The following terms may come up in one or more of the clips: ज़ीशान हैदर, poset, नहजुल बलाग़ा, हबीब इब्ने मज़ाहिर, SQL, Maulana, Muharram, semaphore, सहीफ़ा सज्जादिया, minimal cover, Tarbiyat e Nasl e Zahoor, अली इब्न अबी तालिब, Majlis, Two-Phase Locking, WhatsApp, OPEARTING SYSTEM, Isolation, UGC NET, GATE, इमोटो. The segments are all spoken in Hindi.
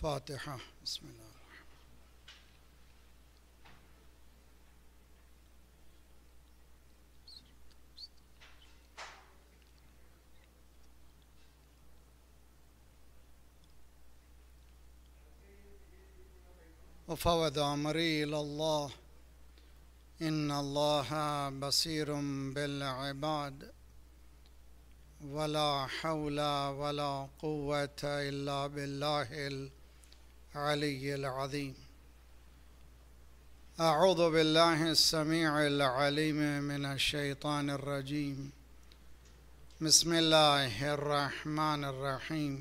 फातिहा। बिस्मिल्लाह। वफ़वद अमरी इलल्लाह इन्नल्लाहा बसीरुम बिल इबाद वला हौला वला कुव्वता इल्ला बिल्लाहिल अलिय्यिल अज़ीम। अऊज़ु बिल्लाहि समीइल अलीम मिनश शैतानिर रजीम। बिस्मिल्लाहिर रहमानिर रहीम।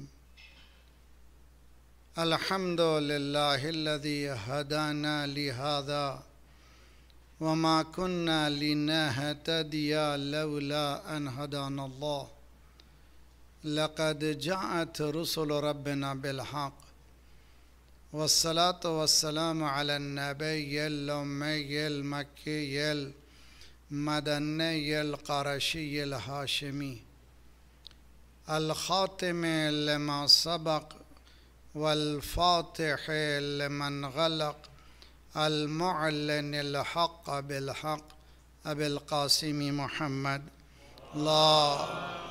अल्हम्दुलिल्लाहिल्लज़ी हदाना लिहाज़ा वमा कुन्ना लिनहतदिया लौला अन हदानल्लाह। लक़द जाअत रुसुलु रब्बिना बिलहक़ वस्सलातु वस्सलामु अलन नबिय्यिल उम्मिय्यिल मक्किय्यिल मदनिय्यिल क़ुरैशिय्यिल हाशिमी अल ख़ातिमे लिमा सबक़ वल्फ़ातिह लिमन ग़लक़ अल मुअल्लिनिल हक़्क़ बिलहक़्क़ अबिल क़ासिमी मुहम्मद अल्लाह।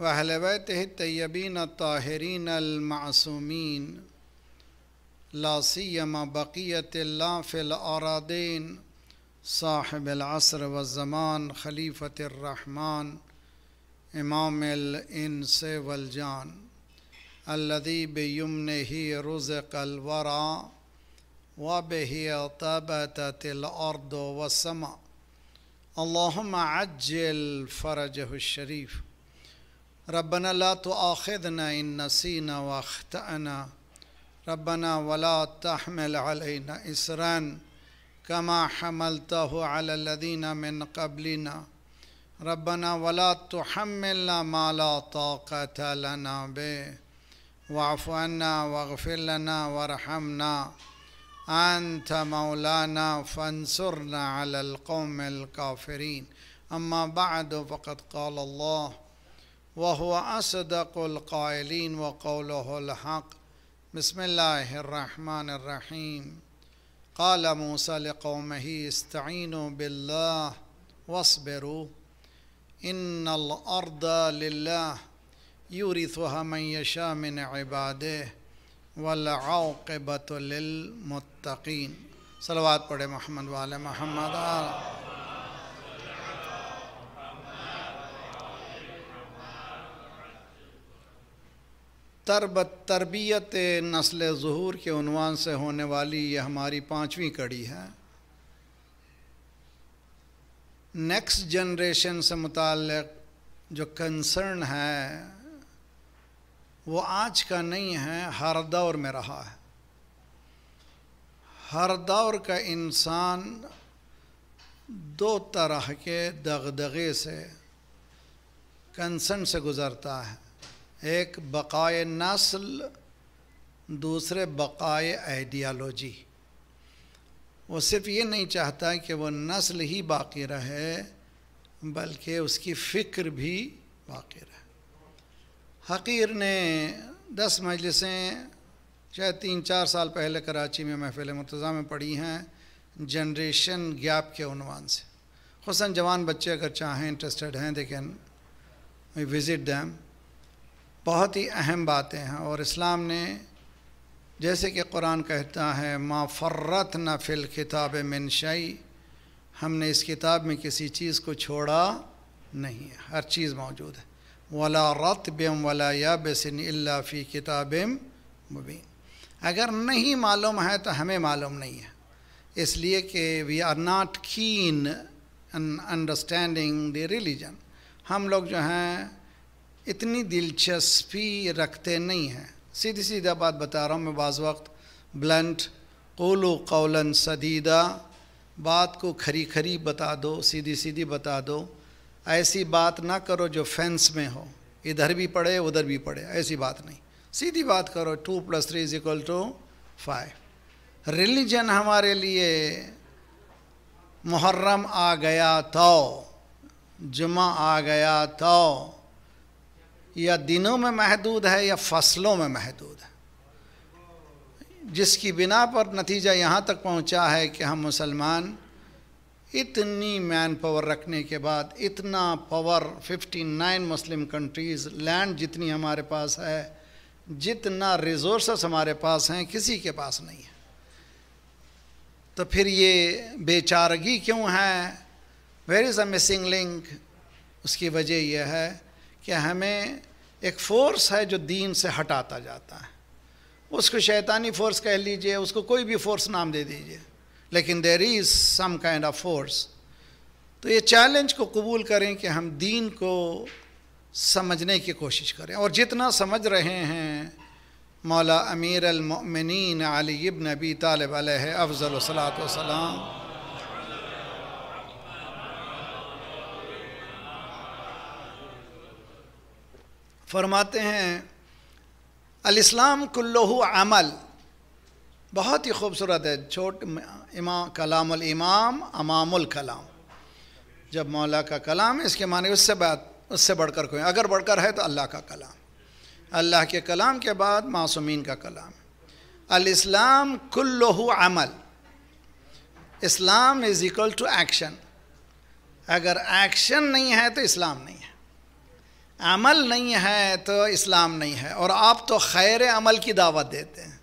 वहल बैतिहि तय्यबीन ताहिरीन अलमासूमीन लासियमा बक़ियतिल्लाह फ़िल अरादीन साहिबिल अस्र वज़्ज़मान ख़लीफ़तिर रहमान इमामिल इंस वल जान अल्लज़ी बियुमनिही रुज़िक़ल वरा व बिही तबततिल अर्दु वस्समा। अल्लाहुम्मा अज्जिल फ़रजहुश शरीफ़। रब्बना ला तुआखिज़ना इन नसीना व अख़्तअना रब्बना वला तहमिल अलैना इसरन कमा हमलतहु अला लज़ीना मिन क़ब्लिना रब्बना वला तुहम्मिलना मा ला ताक़त लना बिह वअफ़ अन्ना वग़फ़िर लना वरहमना अंत मौलाना फ़ंसुरना अलल क़ौमिल काफ़िरीन। अम्मा बअद। फ़क़द क़ाल अल्लाह वहुव असदकुल क़ाइलीन व क़ौलुहुल हक़। बिस्मिल्लाहिर्रहमानिर्रहीम। क़ाल मूसा लिक़ौमिही इस्तईनु बिल्लाह वस्बिरू इन्नल अर्द लिल्लाह यूरिथुहा मन यशा मिन इबादिह वल औक़िबतु लिल मुत्तक़ीन। सलवात पढ़े मोहम्मद व आले मोहम्मद। तरबियत नस्ल ज़हूर के उन्वान से होने वाली यह हमारी 5वीं कड़ी है। नेक्स्ट जनरेशन से मुताल्लिक़ जो कंसर्न है वो आज का नहीं है, हर दौर में रहा है। हर दौर का इंसान दो तरह के दगदगे से कंसर्न से गुज़रता है, एक बक़ाए नस्ल, दूसरे बक़ाए आइडियालॉजी। वो सिर्फ़ ये नहीं चाहता कि वो नस्ल ही बाकी रहे बल्कि उसकी फ़िक्र भी बाकी रहे। हक़ीर ने 10 मजलिसें शायद 3-4 साल पहले कराची में महफ़िल मुर्तज़ा में पढ़ी हैं जनरेशन गैप के उनवान से। ख़ुसूसन जवान बच्चे अगर चाहें इंटरेस्टेड हैं दे कैन विज़िट दैम। बहुत ही अहम बातें हैं और इस्लाम ने जैसे कि कुरान कहता है मा फर्रतना फ़िल किताब मिन शै, हमने इस किताब में किसी चीज़ को छोड़ा नहीं है, हर चीज़ मौजूद है। वला रत्बिम वला याबिसिन इल्ला फ़ी किताबिम मुबीन। अगर नहीं मालूम है तो हमें मालूम नहीं है, इसलिए कि वी आर नॉट कीन इन अंडरस्टैंडिंग द रिलीजन। हम लोग जो हैं इतनी दिलचस्पी रखते नहीं हैं। सीधी सीधा बात बता रहा हूँ मैं, बाज़ वक्त ब्लंट क़ुलू क़ौलन सदीदा, बात को खरी खरी बता दो, सीधी सीधी बता दो। ऐसी बात ना करो जो फेंस में हो, इधर भी पढ़े उधर भी पढ़े, ऐसी बात नहीं। सीधी बात करो 2+3=5। रिलीजन हमारे लिए मुहर्रम आ गया तो, जुमा आ गया तो, या दिनों में महदूद है या फसलों में महदूद है, जिसकी बिना पर नतीजा यहाँ तक पहुँचा है कि हम मुसलमान इतनी मैन पावर रखने के बाद, इतना पावर 59 मुस्लिम कंट्रीज़, लैंड जितनी हमारे पास है, जितना रिसोर्सेस हमारे पास हैं, किसी के पास नहीं है। तो फिर ये बेचारगी क्यों है? Where is a missing link? उसकी वजह यह है कि हमें एक फ़ोर्स है जो दीन से हटाता जाता है। उसको शैतानी फ़ोर्स कह लीजिए, उसको कोई भी फ़ोर्स नाम दे दीजिए, लेकिन there is some kind of force. तो ये चैलेंज को कबूल करें कि हम दीन को समझने की कोशिश करें, और जितना समझ रहे हैं मौला अमीर अल मोमिनीन अली इब्न अबी तालिब अलैहि अफ़ज़ल सलातो सलाम, फरमाते हैं अल इस्लाम कुल्लुहु अमल। बहुत ही खूबसूरत है छोट इमाम कलामुल इमाम अमामुल कलाम। जब मौला का कलाम, इसके माने उससे बढ़कर कोई, अगर बढ़कर है तो अल्लाह का कलाम, अल्लाह के कलाम के बाद मासूमीन का कलाम। अल इस्लाम कुल्लुहु अमल, Islam is equal to action. अगर एक्शन नहीं है तो इस्लाम नहीं है, अमल नहीं है तो इस्लाम नहीं है। और आप तो खैर अमल की दावत देते हैं,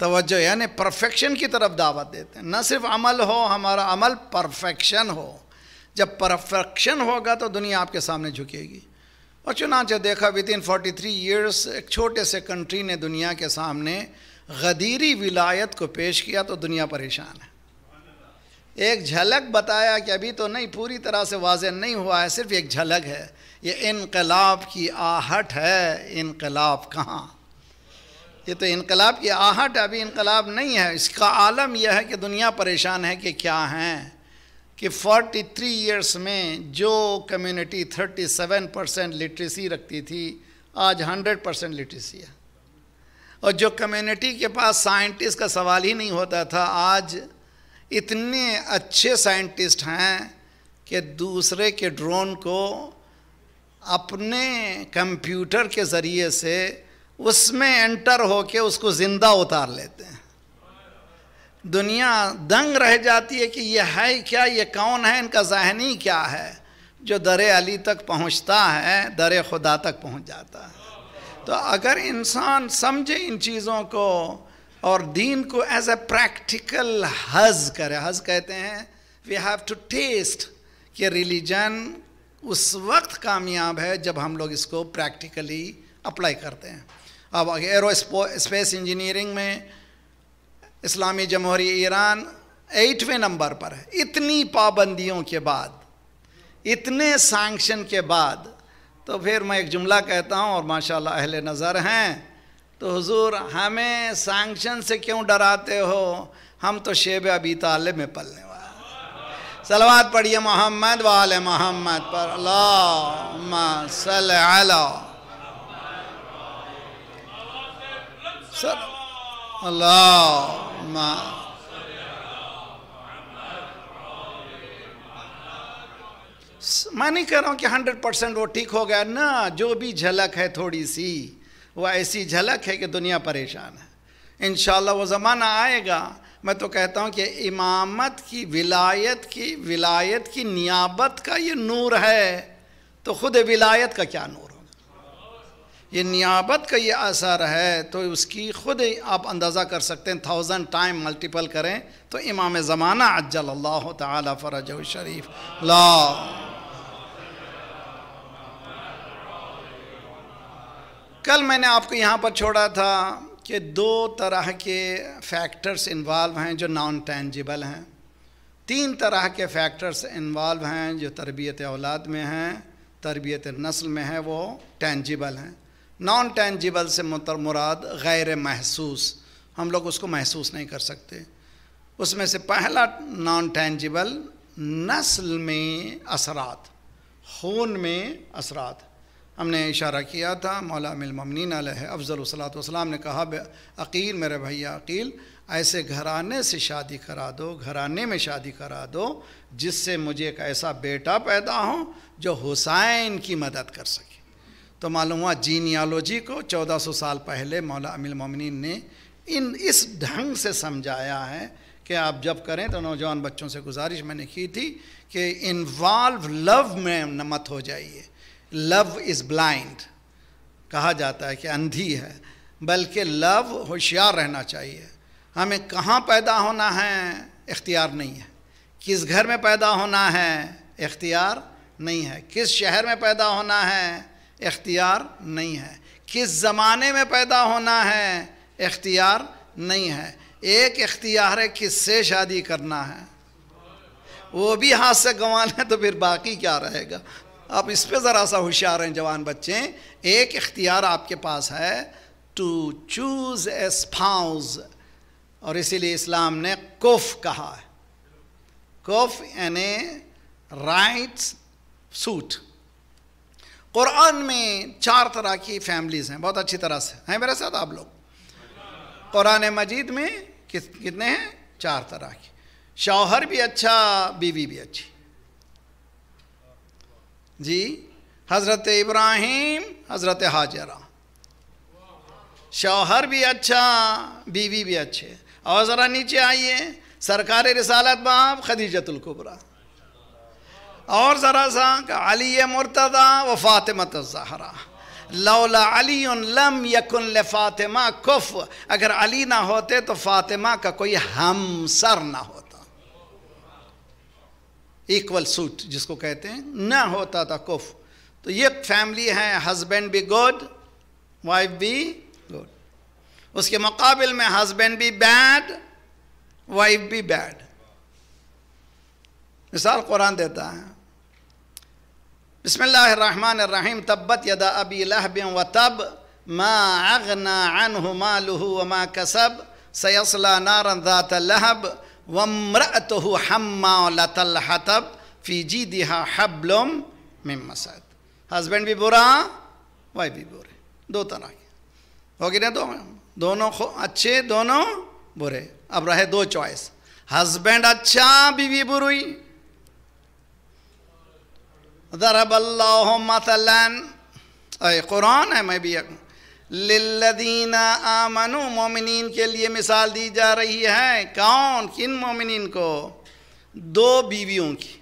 तवज्जो यानी परफेक्शन की तरफ दावत देते हैं। न सिर्फ अमल हो, हमारा अमल परफेक्शन हो। जब परफेक्शन होगा तो दुनिया आपके सामने झुकेगी। और चुनांचे देखा विदिन 43 ईयर्स एक छोटे से कंट्री ने दुनिया के सामने गदीरी विलायत को पेश किया तो दुनिया परेशान है। एक झलक बताया कि अभी तो नहीं, पूरी तरह से वाज़ह नहीं हुआ है, सिर्फ एक झलक है। ये इनकलाब की आहट है। इनकलाब कहाँ? ये तो इनकलाब की आहट, अभी इनकलाब नहीं है। इसका आलम यह है कि दुनिया परेशान है कि क्या हैं कि 43 ईयर्स में जो कम्युनिटी 37% लिटरेसी रखती थी, आज 100% लिटरेसी है। और जो कम्युनिटी के पास साइंटिस्ट का सवाल ही नहीं होता था, आज इतने अच्छे साइंटिस्ट हैं कि दूसरे के ड्रोन को अपने कंप्यूटर के ज़रिए से उसमें एंटर होके उसको ज़िंदा उतार लेते हैं। दुनिया दंग रह जाती है कि यह है क्या, ये कौन है, इनका ज़हनी क्या है जो दरे अली तक पहुंचता है, दरे खुदा तक पहुंच जाता है। तो अगर इंसान समझे इन चीज़ों को और दीन को एज ए प्रैक्टिकल हज करे। हज कहते हैं वी हैव टू टेस्ट कि रिलीजन उस वक्त कामयाब है जब हम लोग इसको प्रैक्टिकली अप्लाई करते हैं। अब एरो स्पेस इंजीनियरिंग में इस्लामी जमहूरी ईरान 8वें नंबर पर है। इतनी पाबंदियों के बाद, इतने सैंक्शन के बाद। तो फिर मैं एक जुमला कहता हूँ, और माशाल्लाह अहले नज़र हैं, तो हुजूर हमें सैंक्शन से क्यों डराते हो, हम तो शेब अबी तालिब में पलने वाले। सलवात पढ़िए मोहम्मद वाले मोहम्मद पर। अल्लाहुम्मा सल्ली अला अल्लाहुम्मा। मैं नहीं कह रहा हूँ कि 100% वो ठीक हो गया ना, जो भी झलक है थोड़ी सी, वो ऐसी झलक है कि दुनिया परेशान है। इंशाल्लाह वो ज़माना आएगा। मैं तो कहता हूँ कि इमामत की विलायत की नियाबत का ये नूर है, तो ख़ुद विलायत का क्या नूर? ये नियाबत का ये असर है, तो उसकी ख़ुद आप अंदाज़ा कर सकते हैं। 1000 टाइम मल्टीपल करें तो इमाम ज़माना अज्जलल्लाहु ताला फरजहु शरीफ ला। कल मैंने आपको यहाँ पर छोड़ा था कि 2 तरह के फैक्टर्स इन्वॉल्व हैं जो नॉन टेंजिबल हैं, 3 तरह के फैक्टर्स इन्वॉल्व हैं जो तरबियत औलाद में हैं, तरबियत नस्ल में है, वो टेंजिबल हैं। नॉन टेंजिबल से मुराद गैर महसूस, हम लोग उसको महसूस नहीं कर सकते। उसमें से पहला नॉन टेंजिबल नस्ल में असरात, खून में असरात। हमने इशारा किया था मौला अमीरुल मोमिनीन अलैहि अफ़ज़लुस सलातो वस्सलाम ने कहा अकील, मेरे भैया अकील, ऐसे घराने से शादी करा दो, घराने में शादी करा दो जिससे मुझे एक ऐसा बेटा पैदा हो जो हुसैन की मदद कर सके। तो मालूम हुआ जीनियालॉजी को 1400 साल पहले मौला अमीरुल मोमिनीन ने इस ढंग से समझाया है कि आप जब करें तो नौजवान बच्चों से गुजारिश मैंने की थी कि इन्वॉल्व लव में न मत हो जाइए। लव इज़ ब्लाइंड कहा जाता है कि अंधी है, बल्कि लव होशियार रहना चाहिए। हमें कहाँ पैदा होना है इख्तियार नहीं है, किस घर में पैदा होना है इख्तियार नहीं है, किस शहर में पैदा होना है इख्तियार नहीं है, किस ज़माने में पैदा होना है इख्तियार नहीं है। एक इख्तियार है किससे शादी करना है, वो भी हाथ से गंवाना है तो फिर बाकी क्या रहेगा। आप इस पर ज़रा सा होशियार हैं जवान बच्चे। एक इख्तियार आपके पास है टू चूज़ ए स्पाउस, और इसीलिए इस्लाम ने कोफ कहा है। कोफ यानी राइट्स सूट। कुरान में 4 तरह की फैमिलीज़ हैं, बहुत अच्छी तरह से हैं मेरे साथ आप लोग। कुरान मजीद में कितने हैं? 4 तरह की। शौहर भी अच्छा, बीवी भी अच्छी। जी, हज़रत इब्राहिम, हज़रत हाजरा, शौहर भी अच्छा, बीवी भी अच्छे। और ज़रा नीचे आइए, सरकार रिसालत बाब खदीजतुल कुबरा, और ज़रा सा अली मुर्तज़ा व फातिमत ज़हरा। लौला अली लम यकुन ले फातिमा कुफ, अगर अली ना होते तो फातिमा का कोई हमसर ना होता। इक्वल सूट जिसको कहते हैं ना होता था कुफ। तो ये फैमिली है, हस्बैंड भी गुड, वाइफ भी गुड। उसके मुकाबिल में हस्बैंड भी बैड, वाइफ भी बैड। मिसाल कुरान देता है, बिस्मिल्लाहिर्रहमानिर्रहीम, तब्बत यदा अबी लहब व तब, मा अगना अन्हु मालुहु व मा कसब, सयस्ला नारन ज़ात लहब, व इम्रअतुहु हम्मालतल हतब, फी जीदिहा हब्लुम मिन मसद। हस्बैंड भी बुरा, वाइफ भी बुरे, दो तरह के हो गए ना। दोनों अच्छे, दोनों बुरे। अब रहे 2 चॉइस, हस्बैंड अच्छा, बीवी बुरी। ज़रबल्लाहु मसलन, कुरान है, मैं भी लिल्लज़ीना आमनू, मोमिनीन के लिए मिसाल दी जा रही है। कौन, किन मोमिनीन को? 2 बीवियों की।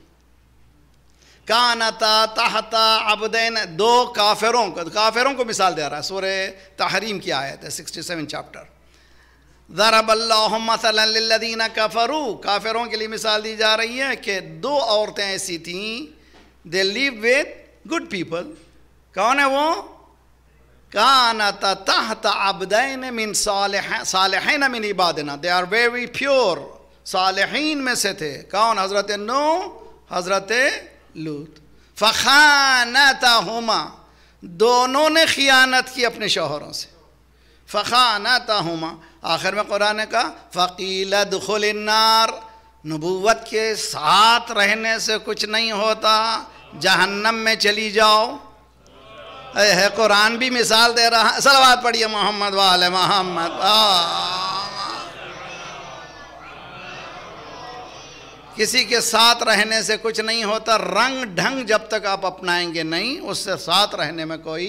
कानता तहता अब्दैन, 2 काफिरों को मिसाल दे रहा है। सूरे तहरीम की आयत है, 67 चैप्टर। ज़रबल्लाहु मसलन लिल्लज़ीना कफरू, काफिरों के लिए मिसाल दी जा रही है कि 2 औरतें ऐसी थीं, they live with good people. कौन है वो? कानता तहता अब्दैन मिन सालिहीन मिन इबादिना, दे आर वेरी प्योर, सालिहीन में से थे। कौन? हज़रत नूह, हज़रत लूत। फ़ख़ानतहुमा, दोनों ने ख़ियानत की अपने शौहरों से। फ़ख़ानतहुमा, आखिर में कुरान ने कहा फ़क़ील उदख़ुलिन्नार, नबूवत के साथ रहने से कुछ नहीं होता, जहन्नम में चली जाओ। है कुरान भी मिसाल दे रहा है। सलावत पढ़िए मोहम्मद वाले मोहम्मद। किसी के साथ रहने से कुछ नहीं होता, रंग ढंग जब तक आप अपनाएंगे नहीं, उससे साथ रहने में कोई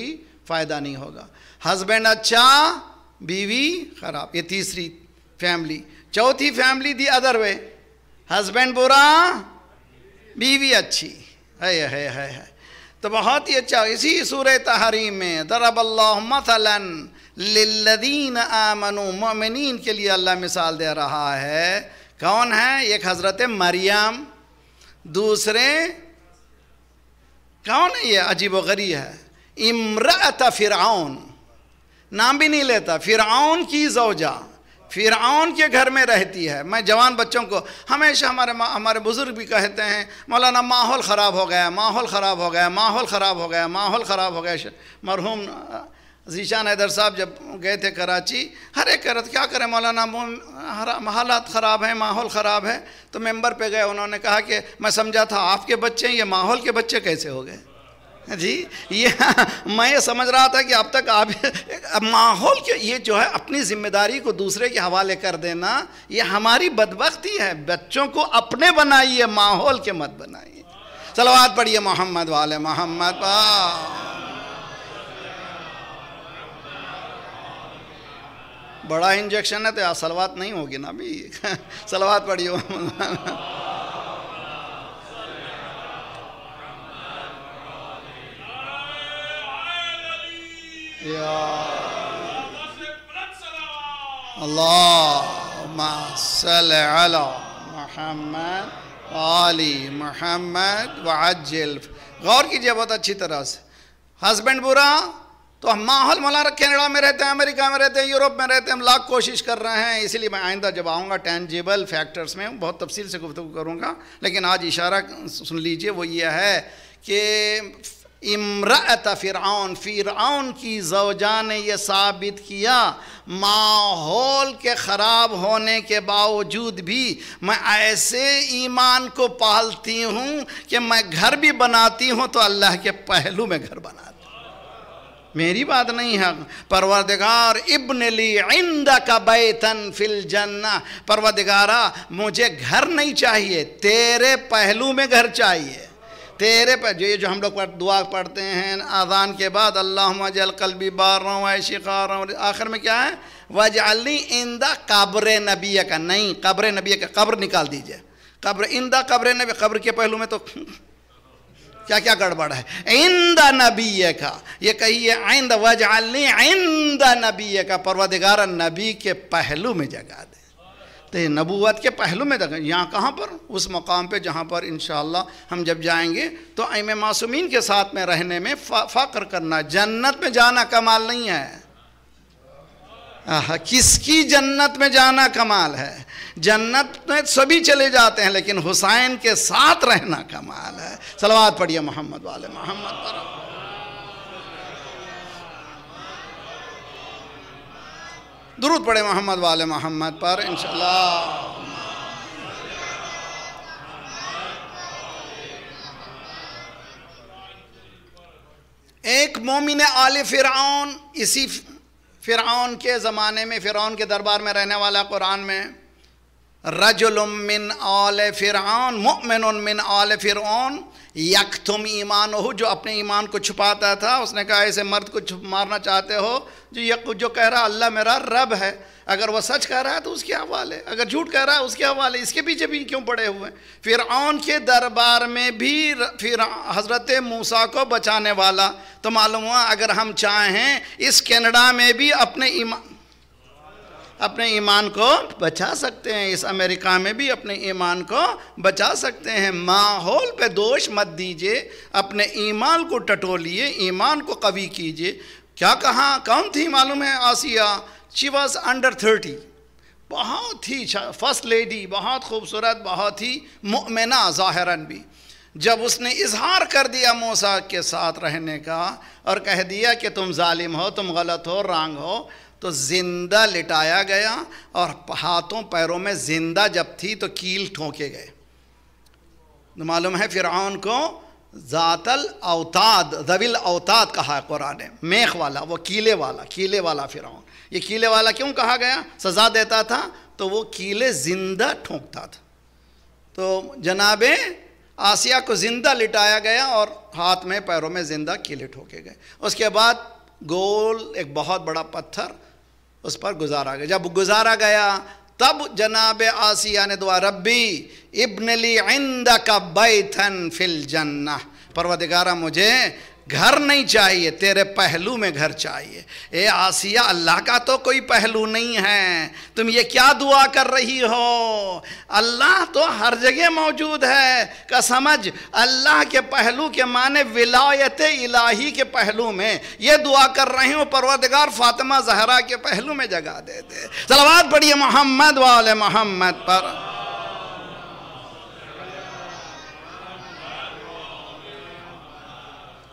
फ़ायदा नहीं होगा। हस्बैंड अच्छा, बीवी खराब, ये तीसरी फैमिली। चौथी family the other way, husband बुरा, बीवी अच्छी। है तो बहुत ही अच्छा। इसी सूरह तहरीम में ज़रबल्लाहु मसलन लिल्लज़ीन आमनू, मोमिनीन के लिए अल्लाह मिसाल दे रहा है। कौन है? एक हज़रत मरियम, दूसरे कौन है? ये अजीब व गरीब है, इम्रअत फ़िरऔन, नाम भी नहीं लेता, फ़िरऔन की ज़ौजा, फ़िरऔन के घर में रहती है। मैं जवान बच्चों को हमेशा, हमारे बुज़ुर्ग भी कहते हैं मौलाना माहौल ख़राब हो गया, माहौल ख़राब हो गया, माहौल ख़राब हो गया, माहौल ख़राब हो गया। मरहूम ज़ीशान हैदर साहब जब गए थे कराची, हर एक कह रहे थे क्या करें मौलाना, हालात ख़राब हैं, माहौल ख़राब है। तो मेंबर पे गए, उन्होंने कहा कि मैं समझा था आपके बच्चे, ये माहौल के बच्चे कैसे हो गए जी? ये मैं समझ रहा था कि अब तक आप माहौल के, ये जो है अपनी जिम्मेदारी को दूसरे के हवाले कर देना, ये हमारी बदबख्ती है। बच्चों को अपने बनाइए, माहौल के मत बनाइए। सलावत पढ़िए मोहम्मद वाले मोहम्मद। बड़ा इंजेक्शन है तो यार सलवात नहीं होगी ना भी सलवात पढ़ी हो अल्लाहुम्मा सल्लि अला मुहम्मद व आलि मुहम्मद व अज्जिल। गौर कीजिए बहुत अच्छी तरह से। हस्बैंड बुरा तो हम माहौल मौलाना कनाडा में रहते हैं, अमेरिका में रहते हैं, यूरोप में रहते हैं, हम लाख कोशिश कर रहे हैं। इसीलिए मैं आइंदा जब आऊँगा टेंजिबल फैक्टर्स में बहुत तफसील से गुफ्तगू करूँगा, लेकिन आज इशारा सुन लीजिए वो ये है कि इमरात फ़िरऔन, फ़िरऔन की ज़ौजा ने यह साबित किया माहौल के ख़राब होने के बावजूद भी मैं ऐसे ईमान को पालती हूँ कि मैं घर भी बनाती हूँ तो अल्लाह के पहलू में घर बनाती हूँ। मेरी बात नहीं है। परवरदिगार इब्न ली इंदका बैतन फिल जन्ना, परवरदिगारा मुझे घर नहीं चाहिए, तेरे पहलू में घर चाहिए। तेरे पर जो ये जो हम लोग दुआ पढ़ते हैं आज़ान के बाद, अल्लाहुम्मा अजअल क़ल्बी बाररन व शिक़ारन, और आखिर में क्या है, वजअलनी इंदा कब्र नबी का, नहीं कब्र नबी का, कब्र निकाल दीजिए, कब्र इंदा कब्र नबी, कब्र के पहलू में तो क्या क्या गड़बड़ है। इंदा नबी का, ये कहिए आइंद वजअलनी इंदा नबी का, परवरदिगार नबी के पहलू में जगह दे। तो नबूवत के पहलू में तक यहाँ कहाँ पर, उस मकाम पे जहाँ पर इंशाअल्लाह हम जब जाएंगे तो इमाम मासूमीन के साथ में रहने में फ़ख्र करना, जन्नत में जाना कमाल नहीं है। किसकी जन्नत में जाना कमाल है? जन्नत में सभी चले जाते हैं लेकिन हुसैन के साथ रहना कमाल है। सलवात पढ़िए मोहम्मद वाले मोहम्मद पर। दुरूद पढ़े मोहम्मद वाले मोहम्मद पर। इंशाल्लाह एक मोमिन आले फिरौन, इसी फिरौन के ज़माने में, फिरौन के दरबार में रहने वाला, कुरान में रजुलुम मिन आले फिरौन मुमिनुन मिन आले फिरौन यक्तुम ईमानहु, जो अपने ईमान को छुपाता था, उसने कहा ऐसे मर्द को छुप मारना चाहते हो जो कह रहा अल्लाह मेरा रब है। अगर वह सच कह रहा है तो उसके हवाले, अगर झूठ कह रहा है उसके हवाले, इसके पीछे भी क्यों पड़े हुए हैं। फिरऔन के दरबार में भी फिर हज़रत मूसा को बचाने वाला, तो मालूम हुआ अगर हम चाहें इस कनाडा में भी अपने ईमान को बचा सकते हैं, इस अमेरिका में भी अपने ईमान को बचा सकते हैं। माहौल पे दोष मत दीजिए, अपने ईमान को टटोलिए, ईमान को कवी कीजिए। क्या कहा, कौन थी मालूम है? आसिया। शी वॉज अंडर 30, बहुत ही फर्स्ट लेडी, बहुत खूबसूरत, बहुत ही मुमिना ज़ाहिरन भी। जब उसने इजहार कर दिया मूसा के साथ रहने का और कह दिया कि तुम जालिम हो, तुम गलत हो, रॉन्ग हो, तो ज़िंदा लिटाया गया और हाथों पैरों में ज़िंदा जब थी तो कील ठोंके गए। मालूम है फिरऔन को ज़ातल औताद, ज़विल औताद कहा है कुरान ने, मेख वाला, वो कीले वाला फिरऔन। ये कीले वाला क्यों कहा गया? सज़ा देता था तो वो कीले ज़िंदा ठोंकता था। तो जनाबे आसिया को ज़िंदा लिटाया गया और हाथ में पैरों में ज़िंदा कीले ठोंके गए। उसके बाद गोल एक बहुत बड़ा पत्थर उस पर गुजारा गया। जब गुजारा गया तब जनाब आसिया ने दुआ, रब्बी इब्न ली इंदका बैतन फिल जन्ना, परवरदिगारा मुझे घर नहीं चाहिए, तेरे पहलू में घर चाहिए। ए आसिया, अल्लाह का तो कोई पहलू नहीं है, तुम ये क्या दुआ कर रही हो? अल्लाह तो हर जगह मौजूद है का समझ। अल्लाह के पहलू के माने विलायत इलाही के पहलू में ये दुआ कर रही हूँ, परवरदिगार फातिमा जहरा के पहलू में जगह दे दे। सलावत पढ़िए मोहम्मद वाले मोहम्मद पर।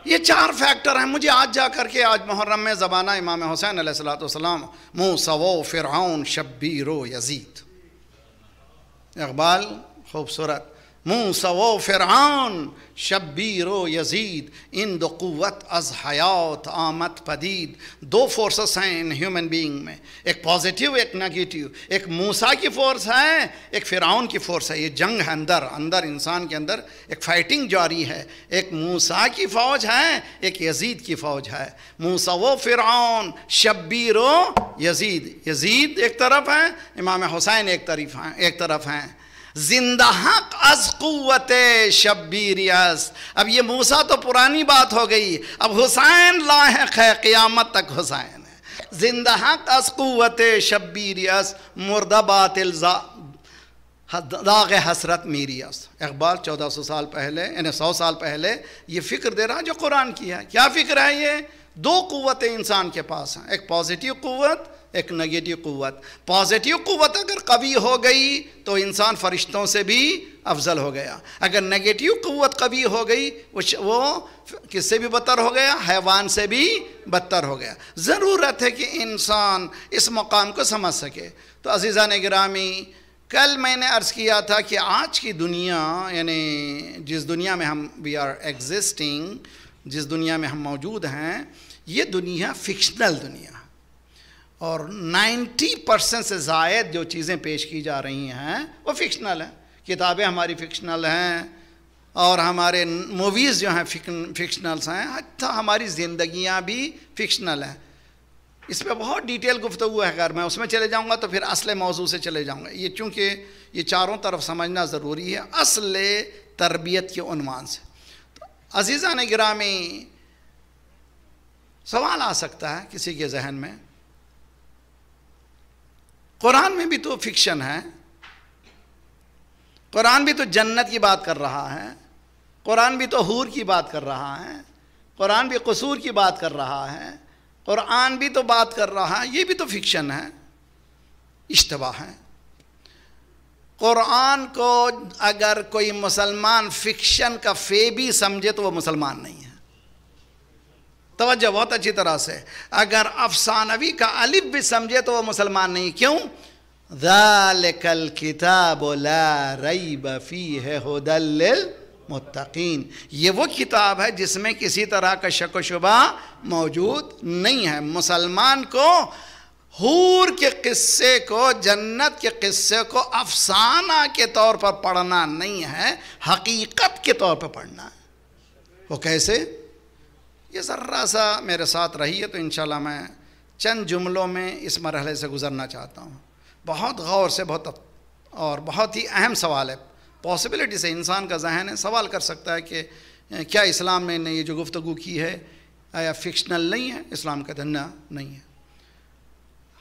ये चार फैक्टर हैं। मुझे आज जा कर के, आज मुहर्रम में ज़बाना इमाम हुसैन अलैहिस्सलाम, मूसा व फिरऔन शब्बीर व यजीद। इकबाल खूबसूरत मूसा व फिरौन शब्बीर व यजीद इन दो क़ुव्वत अज़ हयात आमद पदीद। दो फोर्सेस हैं इन ह्यूमन बीइंग में, एक पॉजिटिव एक नेगेटिव। एक मूसा की फोर्स है, एक फिरौन की फोर्स है। ये जंग है अंदर अंदर इंसान के अंदर, एक फाइटिंग जारी है। एक मूसा की फ़ौज है, एक यजीद की फ़ौज है। मूसा व फिरौन शब्बीर व यजीद, यजीद एक तरफ हैं, इमाम हुसैन एक तरफ हैं। जिंदा हक अज़ क़ुव्वते शब्बीरियस। अब ये मूसा तो पुरानी बात हो गई, अब हुसैन लायक है, क़यामत तक हुसैन है। जिंदा हक अज़ क़ुव्वते शब्बीरियस मुर्दा बातिल दाग़ हसरत मीरियस। इक़बाल 1400 साल पहले, यानी 100 साल पहले ये फ़िक्र दे रहा जो कुरान की है। क्या फ़िक्र है? ये दो क़ुव्वतें इंसान के पास हैं, एक पॉजिटिव क़ुव्वत, एक नेगेटिव क़ुव्वत। पॉजिटिव क़ुव्वत अगर कवी हो गई तो इंसान फरिश्तों से भी अफजल हो गया। अगर नेगेटिव क़ुव्वत कवी हो गई वो किससे भी बदतर हो गया, हैवान से भी बदतर हो गया। ज़रूरत है कि इंसान इस मकाम को समझ सके। तो अज़ीज़ान गिरामी, कल मैंने अर्ज़ किया था कि आज की दुनिया, यानी जिस दुनिया में हम वी आर एग्जिस्टिंग, जिस दुनिया में हम मौजूद हैं, ये दुनिया फिक्शनल दुनिया है। और 90% से ज़ायद जो चीज़ें पेश की जा रही हैं वो फिक्शनल हैं। किताबें हमारी फिक्शनल हैं और हमारे मूवीज़ जो हैं फिक्शनल्स हैं, हत्ता हमारी ज़िंदगियाँ भी फिक्शनल हैं। इस पर बहुत डिटेल गुफ्तगू है। अगर मैं उसमें चले जाऊँगा तो फिर असले मौजू से चले जाऊँगा। ये चूँकि ये चारों तरफ समझना ज़रूरी है असले तरबियत के उन्वान से। तो अज़ीज़ान गिरामी, सवाल आ सकता है किसी के जहन में, कुरान में भी तो फिक्शन है, कुरान भी तो जन्नत की बात कर रहा है, कुरान भी तो हूर की बात कर रहा है, कुरान भी कसूर की बात कर रहा है, कुरान भी तो बात कर रहा है, ये भी तो फिक्शन है, इश्तबा है। कुरान को अगर कोई मुसलमान फिक्शन का फे भी समझे तो वो मुसलमान नहीं है। तवज्जो बहुत अच्छी तरह से, अगर अफसानवी का अलिफ भी समझे तो वो मुसलमान नहीं। क्यों? ज़ालिकल किताबु ला रैब फ़ीहि हुदल लिल मुत्तक़ीन। ये वो किताब है जिसमें किसी तरह का शक व शुबा मौजूद नहीं है। मुसलमान को हूर के किस्से को, जन्नत के किस्से को अफसाना के तौर पर पढ़ना नहीं है, हकीकत के तौर पर पढ़ना है। वो कैसे? ये ज़र्रा सा मेरे साथ रही है तो इंशाल्लाह मैं चंद जुमलों में इस मरहले से गुज़रना चाहता हूँ। बहुत गौर से, बहुत और बहुत ही अहम सवाल है। पॉसिबिलिटी से इंसान का जहन है, सवाल कर सकता है कि क्या इस्लाम ने ये जो गुफ्तगू की है आया फिक्शनल नहीं है? इस्लाम का धन्ना नहीं है।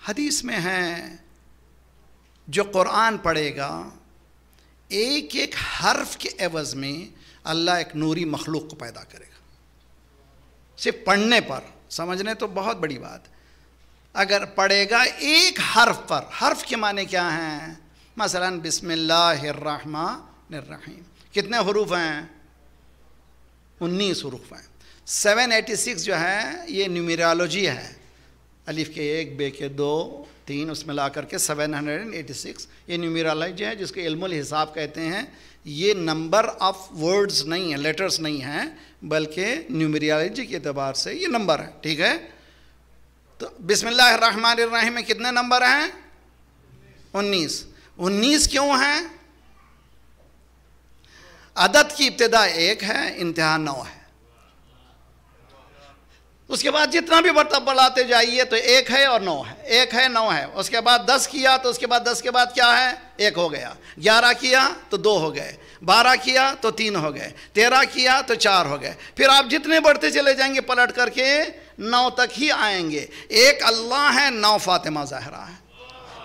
हदीस में है जो कुरान पढ़ेगा एक एक हर्फ के एवज़ में अल्लाह एक नूरी मखलूक़ को पैदा करेगा। सिर्फ पढ़ने पर, समझने तो बहुत बड़ी बात। अगर पढ़ेगा एक हर्फ पर, हर्फ के माने क्या हैं? मसलन बिस्मिल्लाहिर्रहमानिर्रहीम कितने हुरूफ हैं? 19 हुरूफ हैं। 786 जो है ये न्यूमेरोलॉजी है, अलिफ के 1, बे के 2, 3 उसमें ला करके 786 ये न्यूमेरोलॉजी है जिसको इल्मुल हिसाब कहते हैं। ये नंबर ऑफ वर्ड्स नहीं है, लेटर्स नहीं हैं, बल्कि न्यूमेरोलॉजी के अतबार से ये नंबर है। ठीक है, तो बिस्मिल्लाहिर्रहमानिर्रहीम में कितने नंबर हैं? 19 क्यों हैं? अदद की इब्तिदा 1 है, इंतहा 9 है। उसके बाद जितना भी बढ़ता बढ़ाते जाइए तो 1 है और 9 है, 1 है 9 है। उसके बाद 10 किया तो उसके बाद 10 के बाद क्या है? 1 हो गया। 11 किया तो 2 हो गए, 12 किया तो 3 हो गए, 13 किया तो 4 हो गए। फिर आप जितने बढ़ते चले जाएंगे पलट करके 9 तक ही आएंगे। 1 अल्लाह है, 9 फातिमा ज़हरा है।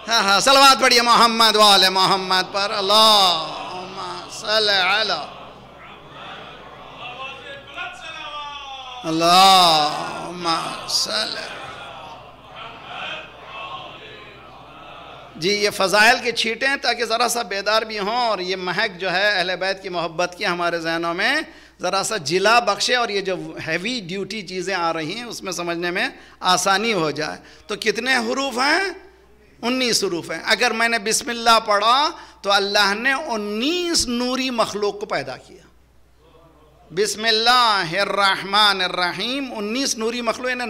हाँ, सलवात पढ़िए मोहम्मद वाले मोहम्मद पर। अल्लाहुम्मा सल्ली अला अल्लाहुम्मा सल्ली। जी, ये फ़ज़ाइल के छींटे हैं ताकि ज़रा सा बेदार भी हों और ये महक जो है अहले बैत की मोहब्बत की हमारे जहनों में ज़रा सा जिला बख्शे और ये जो हैवी ड्यूटी चीज़ें आ रही हैं उसमें समझने में आसानी हो जाए। तो कितने हुरूफ हैं? 19 हरूफ हैं। अगर मैंने बिस्मिल्लाह पढ़ा तो अल्लाह ने 19 नूरी मखलूक को पैदा किया। बिस्मिल्लाहिर्रहमानिर्रहीम 19 नूरी मखलूक ने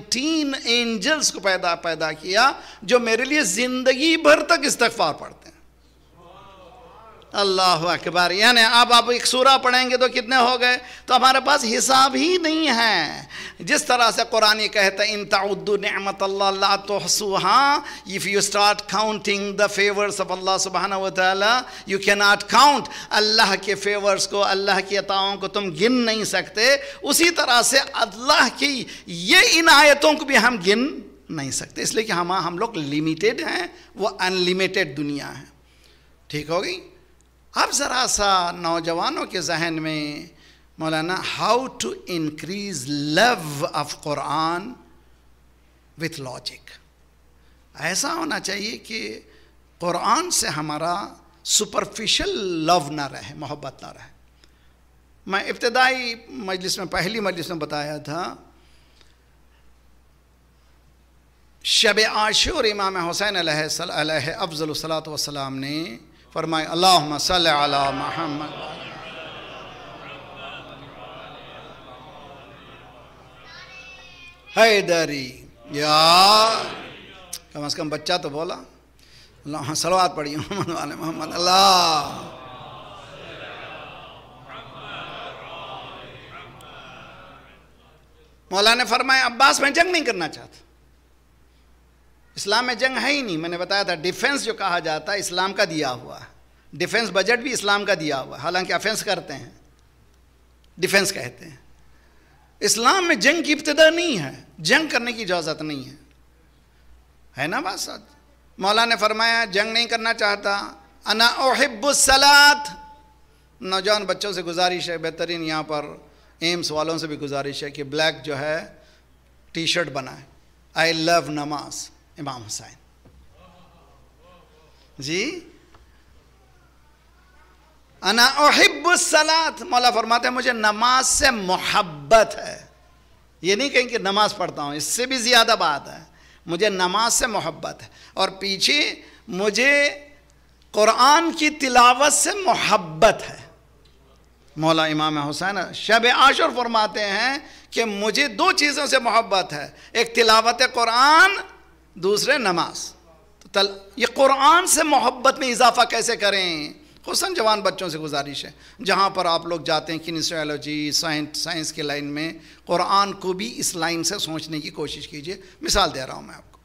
19 एंजल्स को पैदा किया जो मेरे लिए ज़िंदगी भर तक इस्तग़फ़ार पढ़ते हैं। अल्लाह अकबर। यानी अब आप एक सूरा पढ़ेंगे तो कितने हो गए, तो हमारे पास हिसाब ही नहीं है। जिस तरह से कुरानी कहता है इन ताउद्दू निअमत अल्लाह ला तुहसूहा, if you start counting the favours of Allah सुब्हानहू व तआला यू कैन नॉट काउंट। अल्लाह के फेवर्स को, अल्लाह की अताओं को तुम गिन नहीं सकते। उसी तरह से अल्लाह की ये इनायतों को भी हम गिन नहीं सकते, इसलिए कि हम लोग लिमिटेड हैं, वो अनलिमिटेड दुनिया है। ठीक हो गई। अब ज़रा सा नौजवानों के जहन में मौलाना how to increase love of Quran with logic ऐसा होना चाहिए कि कुरान से हमारा सुपरफिशियल लव ना रहे, मोहब्बत ना रहे। मैं इब्तदाई मजलिस में, पहली मजलिस में बताया था, शब-ए आशूर इमाम हुसैन अलैहि अफ़ज़लुस सलातो व सलाम ने फरमाए अल्लाहुम्मा सल्लि अला मुहम्मद। हैदरी या कम से कम बच्चा तो बोला। अल्लाह सलवात पढ़ी मोहम्मद वाले मोहम्मद। अल्लाह मौला ने फरमाया अब्बास मैं जंग नहीं करना चाहता, इस्लाम में जंग है ही नहीं। मैंने बताया था डिफेंस जो कहा जाता है इस्लाम का दिया हुआ है, डिफेंस बजट भी इस्लाम का दिया हुआ है, हालांकि ऑफेंस करते हैं, डिफेंस कहते हैं। इस्लाम में जंग की इब्तिदा नहीं है, जंग करने की इजाज़त नहीं है, है ना बात साथ। मौला ने फरमाया जंग नहीं करना चाहता। अना उहिब्बुस सलात। नौजवान बच्चों से गुजारिश है, बेहतरीन यहाँ पर एम्स वालों से भी गुजारिश है कि ब्लैक जो है टी शर्ट बनाए, आई लव नमाज इमाम हुसैन जी। अना उहिब्बुस सलात। मौला फरमाते हैं मुझे नमाज से मोहब्बत है। ये नहीं कहें कि नमाज पढ़ता हूँ, इससे भी ज़्यादा बात है, मुझे नमाज से मोहब्बत है। और पीछे मुझे कुरान की तिलावत से मोहब्बत है। मौला इमाम हुसैन शब आशुर फरमाते हैं कि मुझे दो चीज़ों से मोहब्बत है, एक तिलावत कुरान, दूसरे नमाज। तो ये कुरान से मोहब्बत में इजाफा कैसे करें, खुसन जवान बच्चों से गुजारिश है। जहाँ पर आप लोग जाते हैं किनेसियोलॉजी साइंस के लाइन में, कुरान को भी इस लाइन से सोचने की कोशिश कीजिए। मिसाल दे रहा हूँ मैं आपको।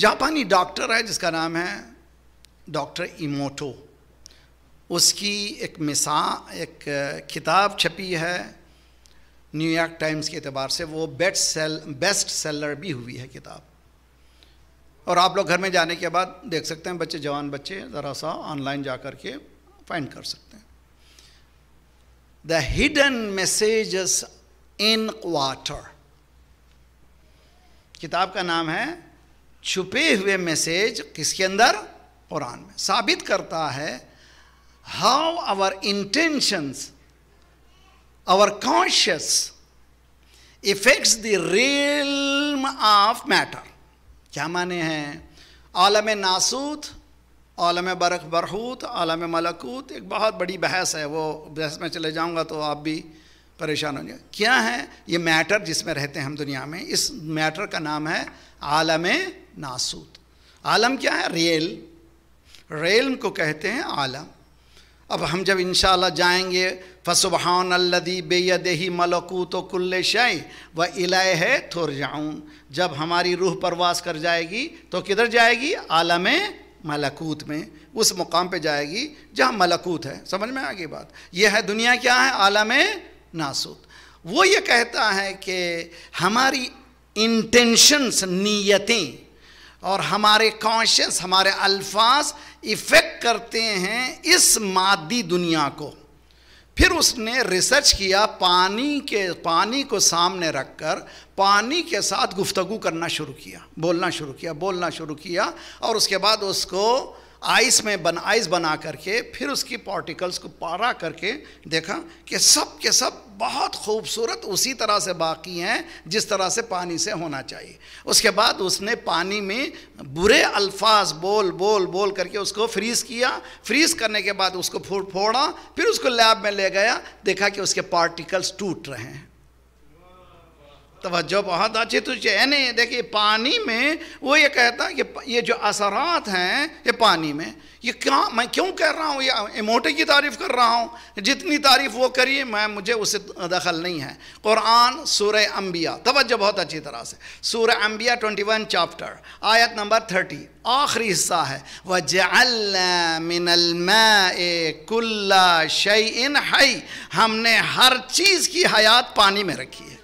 जापानी डॉक्टर है जिसका नाम है डॉक्टर इमोटो। उसकी एक किताब छपी है न्यूयॉर्क टाइम्स के एतबार से, वो बेस्ट सेलर भी हुई है किताब। और आप लोग घर में जाने के बाद देख सकते हैं, बच्चे जवान बच्चे ज़रा सा ऑनलाइन जा कर के फाइंड कर सकते हैं। The hidden messages in water, किताब का नाम है। छुपे हुए मैसेज किसके अंदर, कुरान में। साबित करता है how our intentions, our conscious affects the realm of matter। क्या माने हैं, आलम नासूत, आलम बरक बरहूत, आलम मलकूत, एक बहुत बड़ी बहस है। वो बहस में चले जाऊंगा तो आप भी परेशान हो जाए। क्या है ये मैटर जिसमें रहते हैं हम दुनिया में, इस मैटर का नाम है आलम नासूत। आलम क्या है, रियल, रियल्म को कहते हैं आलम। अब हम जब इंशाल्लाह जाएंगे फसुबहान अल्लज़ी बियदिही मलकूतु कुल्लि शै व इलैहि तुरजाऊन, जब हमारी रूह परवास कर जाएगी तो किधर जाएगी, आलम मलकूत में, उस मुकाम पे जाएगी जहाँ मलकूत है। समझ में आ गई बात। यह है दुनिया क्या है, आलम नासूत। वो ये कहता है कि हमारी इंटेंशंस, नीयतें और हमारे कॉन्शियस, हमारे अल्फाज इफ़ेक्ट करते हैं इस मादी दुनिया को। फिर उसने रिसर्च किया, पानी को सामने रखकर पानी के साथ गुफ्तगू करना शुरू किया, बोलना शुरू किया और उसके बाद उसको आइस बना करके फिर उसकी पार्टिकल्स को पारा करके देखा कि सब के सब बहुत खूबसूरत उसी तरह से बाकी हैं जिस तरह से पानी से होना चाहिए। उसके बाद उसने पानी में बुरे अल्फाज बोल बोल बोल करके उसको फ्रीज़ किया। फ्रीज़ करने के बाद उसको फोड़ा, फिर उसको लैब में ले गया, देखा कि उसके पार्टिकल्स टूट रहे हैं। तवज्जो बहुत अच्छी तुझे। यानी देखिए पानी में वो ये कहता कि ये जो असरात हैं ये पानी में, ये क्या मैं क्यों कह रहा हूँ, ये इमोटे की तारीफ़ कर रहा हूँ, जितनी तारीफ़ वो करिए मैं मुझे उससे दखल नहीं है। क़ुरान सूरह अंबिया, तवज्जो बहुत अच्छी तरह से, सूरह अंबिया 21 चैप्टर आयत नंबर 30 आखिरी हिस्सा है, वजअल्ना मिनल माए कुल्ला शैइन हई, हमने हर चीज़ की हयात पानी में रखी है।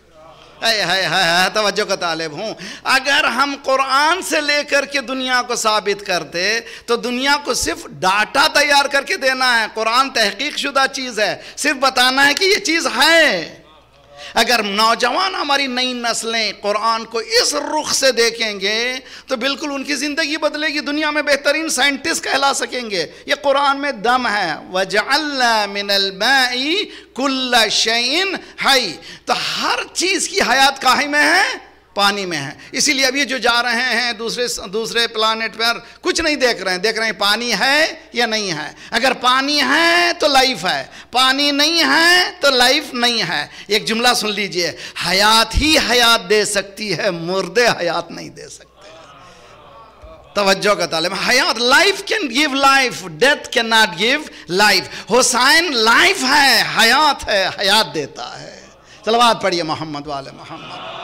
तवज्जो का तालिब हूँ। अगर हम कुरान से लेकर के दुनिया को साबित करते तो दुनिया को सिर्फ डाटा तैयार करके देना है, कुरान तहकीक शुदा चीज़ है, सिर्फ बताना है कि ये चीज़ है। अगर नौजवान हमारी नई नस्लें कुरान को इस रुख से देखेंगे तो बिल्कुल उनकी ज़िंदगी बदलेगी, दुनिया में बेहतरीन साइंटिस्ट कहला सकेंगे। ये कुरान में दम है, वजअल्ना मिनल माई कुल्ला शैइन हई, तो हर चीज़ की हयात काहे में है, पानी में है। इसीलिए अभी जो जा रहे हैं दूसरे प्लानेट पर कुछ नहीं देख रहे हैं, देख रहे हैं पानी है या नहीं है। अगर पानी है तो लाइफ है, पानी नहीं है तो लाइफ नहीं है। एक जुमला सुन लीजिए, हयात ही हयात दे सकती है, मुर्दे हयात नहीं दे सकते। तवज्जो का तालिब, हयात, life can give life, death can not give life. Hussain life है, हयात है, हयात देता है। सलवात पढ़िए मोहम्मद वाले मोहम्मद।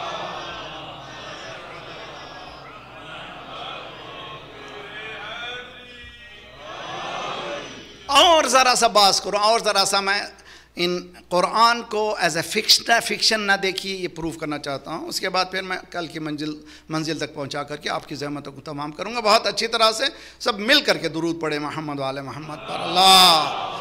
और ज़रा सा बात करो, और ज़रा सा मैं इन कुरान को एज ए फिक्शन ना देखिए, ये प्रूव करना चाहता हूँ। उसके बाद फिर मैं कल की मंजिल तक पहुँचा करके आपकी ज़हमतों को तमाम करूँगा। बहुत अच्छी तरह से सब मिल करके दुरूद पढ़े मोहम्मद वाले मोहम्मद पर। अल्लाह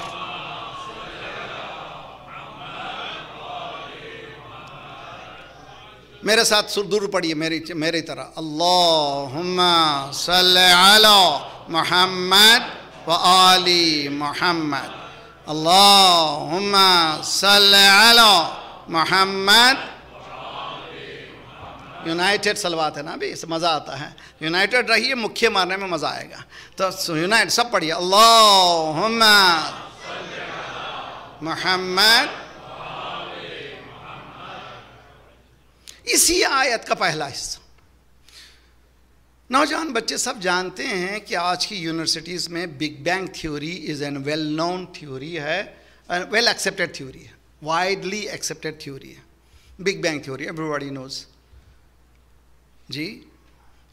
मेरे साथ दुरूद पढ़िए मेरी तरह, अल्लाहुम्मा सल्ली अला मुहम्मद व आली मोहम्मद, अल्लाहुम्मा सल्ली अला मोहम्मद। यूनाइटेड सलवात है ना, अभी इससे मज़ा आता है। यूनाइटेड रहिए, मुख्य मारने में मज़ा आएगा। तो यूनाइट सब पढ़िए, अल्लाहुम्मा सल्ली अला मोहम्मद। इसी आयत का पहला हिस्सा, नौजवान बच्चे सब जानते हैं कि आज की यूनिवर्सिटीज़ में big bang theory is an well known theory है, वेल एक्सेप्टेड थ्योरी है, वाइडली एक्सेप्टेड थ्योरी है। Big bang theory everybody knows जी।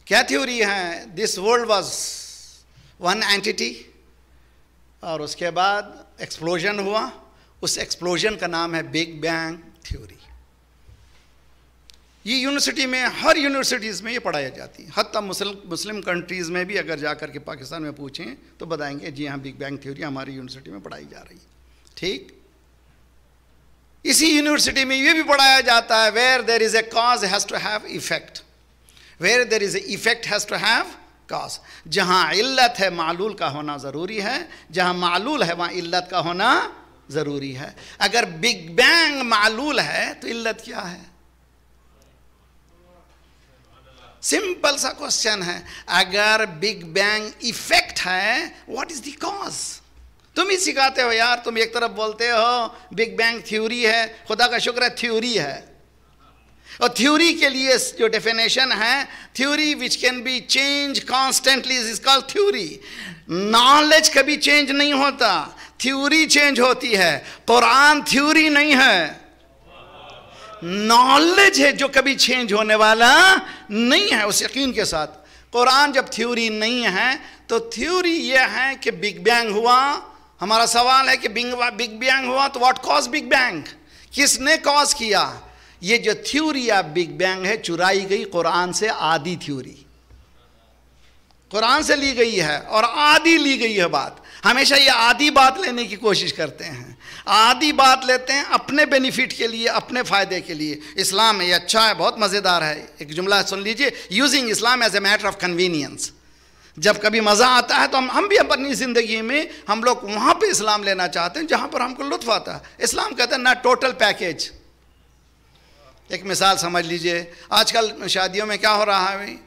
क्या थ्योरी है? This world was one entity और उसके बाद एक्सप्लोजन हुआ, उस एक्सप्लोजन का नाम है बिग बैंग थ्योरी। ये यूनिवर्सिटी में, हर यूनिवर्सिटीज़ में ये पढ़ाई जाती है। हत्ता मुस्लिम कंट्रीज़ में भी अगर जा कर के पाकिस्तान में पूछें तो बताएंगे जी हाँ, बिग बैंग थ्योरी हमारी यूनिवर्सिटी में पढ़ाई जा रही है। ठीक, इसी यूनिवर्सिटी में ये भी पढ़ाया जाता है, where there is a cause has to have effect, where there is a effect has to have cause. जहाँ इल्लत है मालूल का होना ज़रूरी है, जहाँ मालूल है वहाँ इल्लत का होना ज़रूरी है। अगर बिग बैंग मालूल है तो इल्लत क्या है? सिंपल सा क्वेश्चन है। अगर बिग बैंग इफेक्ट है, व्हाट इज द कॉज? तुम ही सिखाते हो यार, तुम एक तरफ बोलते हो बिग बैंग थ्योरी है, खुदा का शुक्र है थ्योरी है, और थ्योरी के लिए जो डेफिनेशन है, theory which can be change constantly is called theory. Knowledge कभी चेंज नहीं होता, थ्योरी चेंज होती है। कुरान थ्योरी नहीं है, नॉलेज है जो कभी चेंज होने वाला नहीं है। उस यकीन के साथ कुरान जब थ्योरी नहीं है तो थ्योरी यह है कि बिग बैंग हुआ। हमारा सवाल है कि बिग बैंग हुआ तो व्हाट कॉज बिग बैंग, किसने कॉज किया? ये जो थ्योरी या बिग बैंग है चुराई गई कुरान से, आधी थ्योरी कुरान से ली गई है और आधी ली गई है बात। हमेशा ये आधी बात लेने की कोशिश करते हैं, आधी बात लेते हैं अपने बेनिफिट के लिए, अपने फ़ायदे के लिए। इस्लाम ये अच्छा है, बहुत मज़ेदार है। एक जुमला सुन लीजिए, using Islam as a matter of convenience. जब कभी मज़ा आता है तो हम भी अपनी ज़िंदगी में हम लोग वहाँ पे इस्लाम लेना चाहते हैं जहाँ पर हमको लुत्फ़ आता है। इस्लाम कहता है ना टोटल पैकेज। एक मिसाल समझ लीजिए, आजकल शादियों में क्या हो रहा है भाई,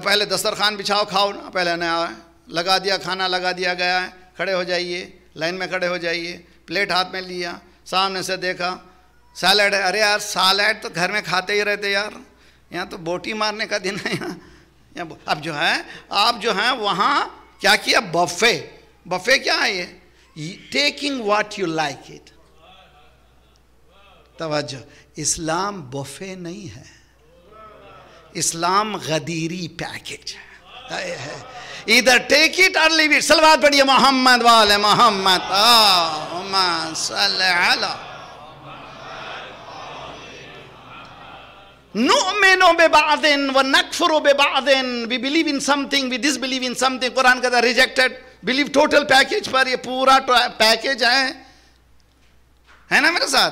पहले दस्तरखान बिछाओ खाओ ना, पहले नया लगा दिया, खाना लगा दिया गया है, खड़े हो जाइए, लाइन में खड़े हो जाइए, प्लेट हाथ में लिया, सामने से देखा सैलड है, अरे यार सैलड तो घर में खाते ही रहते यार, यहाँ तो बोटी मारने का दिन है यहाँ। अब जो है आप जो है वहाँ क्या किया, बफे। बफे क्या है ये, taking what you like it. तवज्जो, इस्लाम बफे नहीं है, इस्लाम गदीरी पैकेज है। इधर टेक इट और लीव इट। सलवात पढ़िए मोहम्मद वाले मोहम्मद, नुअमिनु बिबादिन व नकफुरु बिबादिन, we believe in something we disbelieve in something. Quran कहता है रिजेक्टेड बिलीव, टोटल पैकेज पर ये पूरा पैकेज है ना मेरे साथ।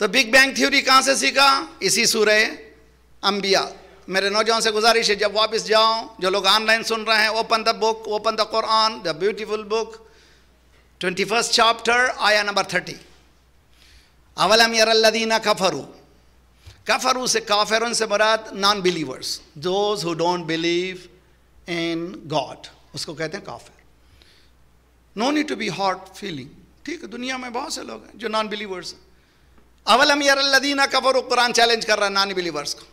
तो बिग बैंग थ्योरी कहाँ से सीखा, इसी सूरे अंबिया। मेरे नौजवान से गुजारिश है जब वापस जाओ, जो लोग ऑनलाइन सुन रहे हैं, open the book, open the Quran, the beautiful book, 21 chapter आया नंबर 30। अवलम यरल्लदीना कफरू, कफरू से काफिरों से मुराद non believers, those who don't believe in God, उसको कहते हैं काफिर। No need to be hurt feeling, ठीक है, दुनिया में बहुत से लोग हैं जो नॉन बिलीवर्स हैं। अवलम यरल्लदीना कफरू, कुरान चैलेंज कर रहा है नॉन बिलीवर्स को,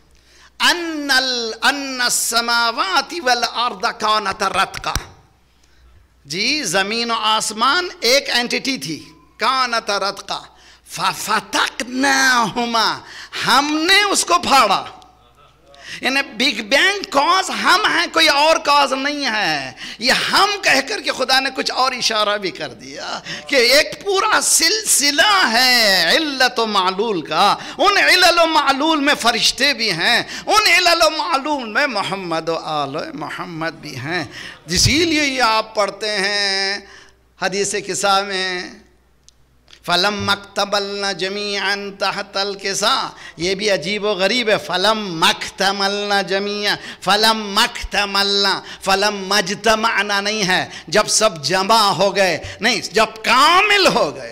अन्नस समावाति वल अर्द कानत रत्का, जी जमीन और आसमान एक एंटिटी थी, कानत रत्का फफतकनाहुमा, हमने उसको फाड़ा। यानी बिग बैंग कॉज हम हैं, कोई और कॉज नहीं है। ये हम कह कर के खुदा ने कुछ और इशारा भी कर दिया कि एक पूरा सिलसिला है इल्लत व मालूल का। उन इल्लत व मालूल में फरिश्ते भी हैं, उन इल्लत व मालूल में मोहम्मद व आले मोहम्मद भी हैं। इसीलिए ये आप पढ़ते हैं हदीस किसा में, फ़लम मकतमलना जमीअन तहतल किसा, ये भी अजीब व गरीब है। फ़लम मकतमलना जमीअन, फ़लम मकतमलना, फ़लम मजतमाना नहीं है, जब सब जमा हो गए, नहीं जब कामिल हो गए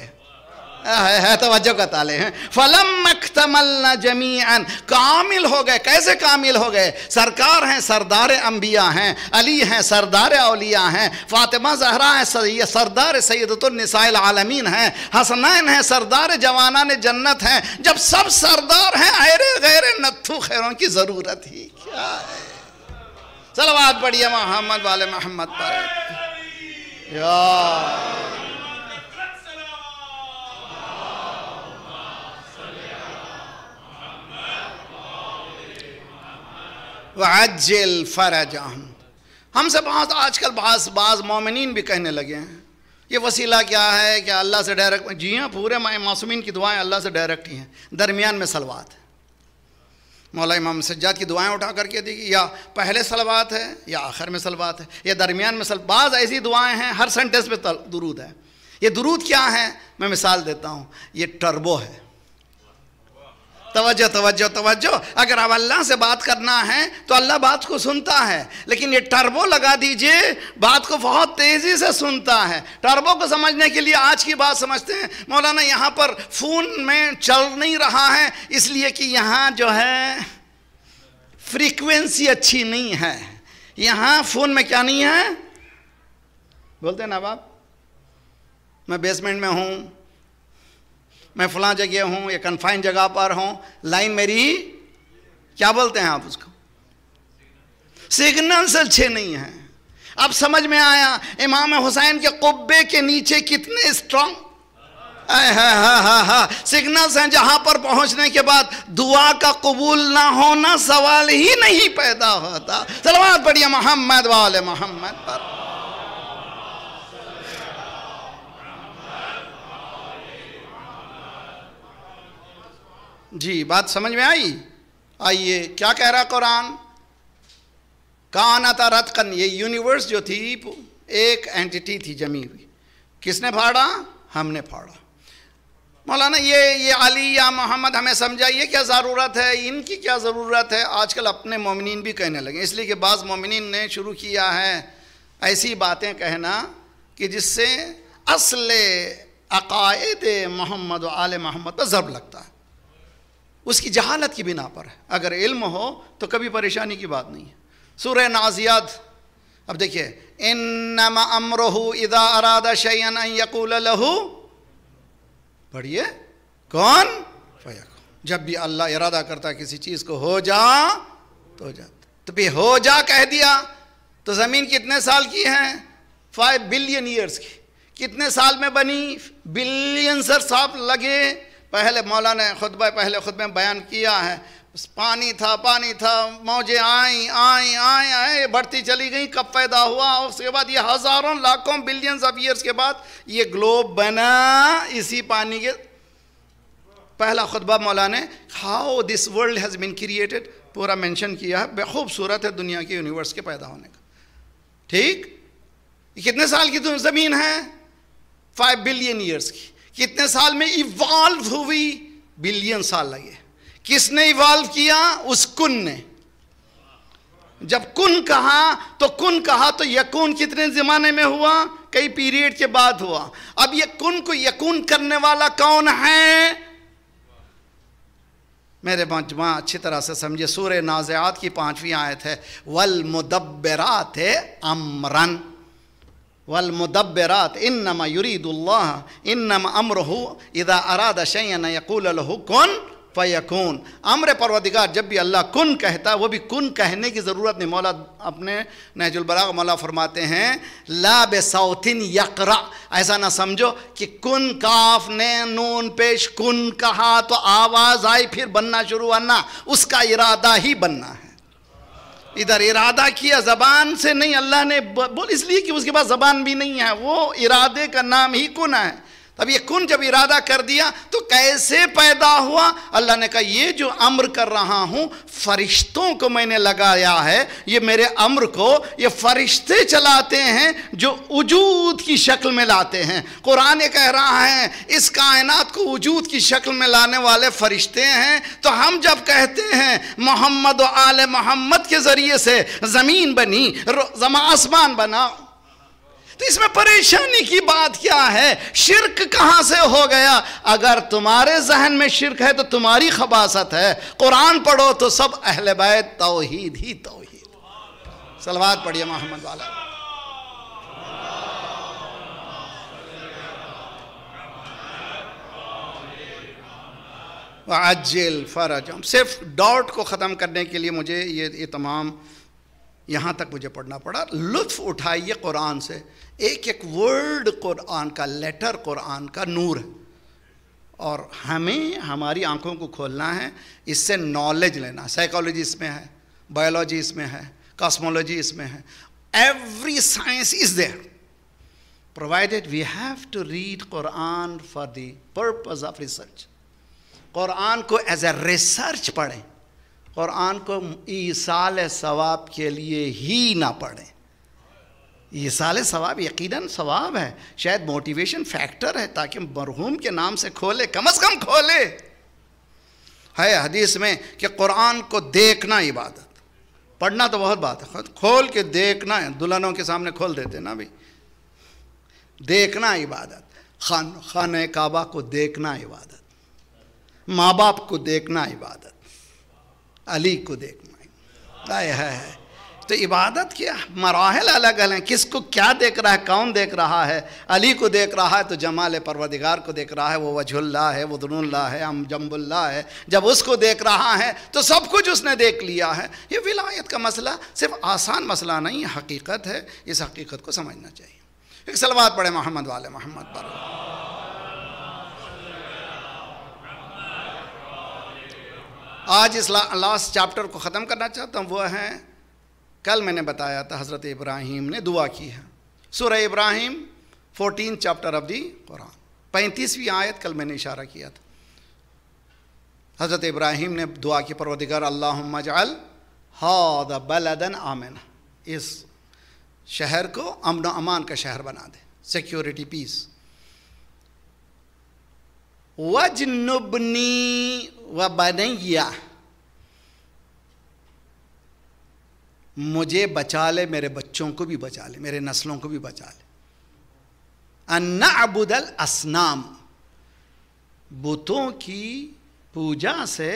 है। तवज्जो का ताले हैं, फलम मख्तमलना जमीअन, कामिल हो गए। कैसे कामिल हो गए, सरकार हैं, सरदार अंबिया हैं, अली हैं सरदार औलिया हैं, फातिमा जहरा हैं सरदार सैयदतुन निसाइल आलमीन हैं, हसनैन हैं सरदार जवानाने जन्नत हैं। जब सब सरदार हैं, ऐरे गैरे नत्थु खैरों की ज़रूरत ही क्या है। सलवात पढ़िए मोहम्मद वाले मोहम्मद पर या। वअज्जिल फरजहम, हमसे बहुत आजकल बाज़ मोमिनीन भी कहने लगे हैं ये वसीला क्या है, क्या अल्लाह से डायरेक्ट। जी हाँ, पूरे मासूमीन की दुआएं अल्लाह से डायरेक्ट ही हैं, दरमियान में सलवात है, मौला इमाम सज्जाद की दुआएं उठा करके दी, या पहले सलवात है या आखिर में सलवात है या दरमियान में बाज़ ऐसी दुआएं हैं हर सेंटेंस पे दुरूद है। ये दुरूद क्या है, मैं मिसाल देता हूँ, ये टर्बो है। तवज्जो तवज्जो तवज्जो, अगर आप अल्लाह से बात करना है तो अल्लाह बात को सुनता है, लेकिन ये टर्बो लगा दीजिए, बात को बहुत तेज़ी से सुनता है। टर्बो को समझने के लिए आज की बात समझते हैं मौलाना, यहाँ पर फ़ोन में चल नहीं रहा है इसलिए कि यहाँ जो है फ्रीक्वेंसी अच्छी नहीं है, यहाँ फ़ोन में क्या नहीं है, बोलते हैं ना बाप, मैं बेसमेंट में हूँ, मैं फलां जगह हूँ, या कन्फाइन जगह पर हूँ, लाइन मेरी क्या बोलते हैं आप उसको, सिग्नल्स अच्छे नहीं हैं। अब समझ में आया इमाम हुसैन के कुब्बे के नीचे कितने स्ट्रांग सिग्नल्स हैं, जहाँ पर पहुँचने के बाद दुआ का कबूल ना होना सवाल ही नहीं पैदा होता। सलवात पढ़िए मोहम्मद वाले मोहम्मद पर। जी बात समझ में आई। आइए क्या कह रहा कुरान, काना था रतकन, ये यूनिवर्स जो थी एक एंटिटी थी जमी हुई, किसने फाड़ा, हमने फाड़ा। मौलाना ये अली या मोहम्मद हमें समझाइए क्या ज़रूरत है, इनकी क्या ज़रूरत है। आजकल अपने मोमिनीन भी कहने लगे, इसलिए कि बाज़ मोमिनीन ने शुरू किया है ऐसी बातें कहना कि जिससे असल अक़ायद मोहम्मद व आल मोहम्मद पर ज़र्ब लगता है, उसकी जहालत की बिना पर है। अगर इल्म हो तो कभी परेशानी की बात नहीं है। सूरह नाज़ियात, अब देखिए, इन्नमा अम्रुहु इज़ा अरादा शयअन अन यक़ूल लहू, पढ़िए, कौन फयकून, जब भी अल्लाह इरादा करता किसी चीज़ को हो जा तो हो जाता। तो भी हो जा कह दिया तो ज़मीन कितने साल की है, 5 बिलियन ईयर्स की, कितने साल में बनी, बिलियन सर साफ लगे। पहले मौलाना ने पहले खुतबे में बयान किया है, पानी था, मौजें आए, बढ़ती चली गई, कब पैदा हुआ, और उसके बाद ये हज़ारों लाखों बिलियंस ऑफ ईयर्स के बाद ये ग्लोब बना इसी पानी के। पहला खुतबा मौलाना ने how this world has been created पूरा मेंशन किया है, बेखूबसूरत है दुनिया के यूनिवर्स के पैदा होने का। ठीक, कितने साल की ज़मीन है, 5 बिलियन ईयर्स की, कितने साल में इवाल्व हुई, बिलियन साल लगे। किसने इवाल्व किया, उस कुन ने। जब कुन कहा तो यकून कितने ज़माने में हुआ, कई पीरियड के बाद हुआ। अब ये कुन को यकून करने वाला कौन है। मेरे मजमा अच्छी तरह से समझे, सूरह नाज़ियात की 5वीं आयत है, वल मुदब्बिरात अमरन, वल मुदब्बिरात इन्नमा युरीदुल्लाह इन्नमा अमरुहु इदा अरादा शयअन यक़ूल लहु कुन फयकून। अम्र परवरदिगार, जब भी अल्लाह कुन कहता वो भी कुन कहने की ज़रूरत नहीं। मौला अपने नहजुल बलाग़ा मौला फरमाते हैं, ला बेसौतिन यक़रा, ऐसा ना समझो कि कुन काफ ने नून पेश कुन कहा तो आवाज़ आई फिर बनना शुरू होना, उसका इरादा ही बनना है। इधर इरादा किया ज़बान से नहीं, अल्लाह ने बोल, इसलिए कि उसके पास ज़बान भी नहीं है, वो इरादे का नाम ही कुन है। तब ये कुन जब इरादा कर दिया तो कैसे पैदा हुआ, अल्लाह ने कहा ये जो अम्र कर रहा हूँ फरिश्तों को मैंने लगाया है, ये मेरे अम्र को ये फरिश्ते चलाते हैं जो वजूद की शक्ल में लाते हैं। कुरान कह रहा है इस कायनात को वजूद की शक्ल में लाने वाले फरिश्ते हैं। तो हम जब कहते हैं मोहम्मद व आल मोहम्मद के ज़रिए से ज़मीन बनी, आसमान बना, तो इसमें परेशानी की बात क्या है, शिर्क कहाँ से हो गया। अगर तुम्हारे जहन में शिर्क है तो तुम्हारी खबासत है। कुरान पढ़ो तो सब अहले बैत तौहीद ही तौहीद। सलवात पढ़िए मोहम्मद वाला। वअज्जिल फरजम, सिर्फ डॉट को ख़त्म करने के लिए मुझे ये तमाम यहाँ तक मुझे पढ़ना पड़ा। लुत्फ़ उठाइए कुरान से, एक एक वर्ड कुरान का, लेटर कुरान का नूर है, और हमें हमारी आंखों को खोलना है, इससे नॉलेज लेना। साइकोलॉजी इसमें है, बायोलॉजी इसमें है, कॉस्मोलॉजी इसमें है, every science is there provided we have to read Quran for the purpose of research. Quran को एज ए रिसर्च पढ़ें, कुरान को ईसाल सवाब के लिए ही ना पढ़ें। ईसाल सवाब यकीनन सवाब है, शायद मोटिवेशन फैक्टर है, ताकि मरहूम के नाम से खोले, कम से कम खोले। है हदीस में कि कुरान को देखना इबादत, पढ़ना तो बहुत बात है, खोल के देखना है। दुल्हनों के सामने खोल देते ना भाई, देखना इबादत। खाने काबा को देखना इबादत, माँ बाप को देखना इबादत, अली को देखना है। तो इबादत क्या मराहल अलग अलग हैं, किसको क्या देख रहा है, कौन देख रहा है। अली को देख रहा है तो जमाल परवरदिगार को देख रहा है, वो वजहुल्ला है, वो दुनुल्ला है, हम जम्बुल्ला है। जब उसको देख रहा है तो सब कुछ उसने देख लिया है। ये विलायत का मसला सिर्फ आसान मसला नहीं, हकीकत है, इस हकीकत को समझना चाहिए। एक सलवात पढ़े मोहम्मद वाले मोहम्मद पर। आज इस लास्ट चैप्टर को ख़त्म करना चाहता हूँ, वह है कल मैंने बताया था हज़रत इब्राहीम ने दुआ की है। सूरह इब्राहीम 14 चैप्टर ऑफ दी कुरान, 35वीं आयत कल मैंने इशारा किया था। हज़रत इब्राहीम ने दुआ की, परवरदिगार अल्लाहुम्मा जअल हादा बलदन आमिना, इस शहर को अमन व अमान का शहर बना दे, सिक्योरिटी पीस। वजनुबनी व बनैया, मुझे बचा ले, मेरे बच्चों को भी बचा ले, मेरे नस्लों को भी बचा ले। अन्ना अबुदल असनाम, बुतों की पूजा से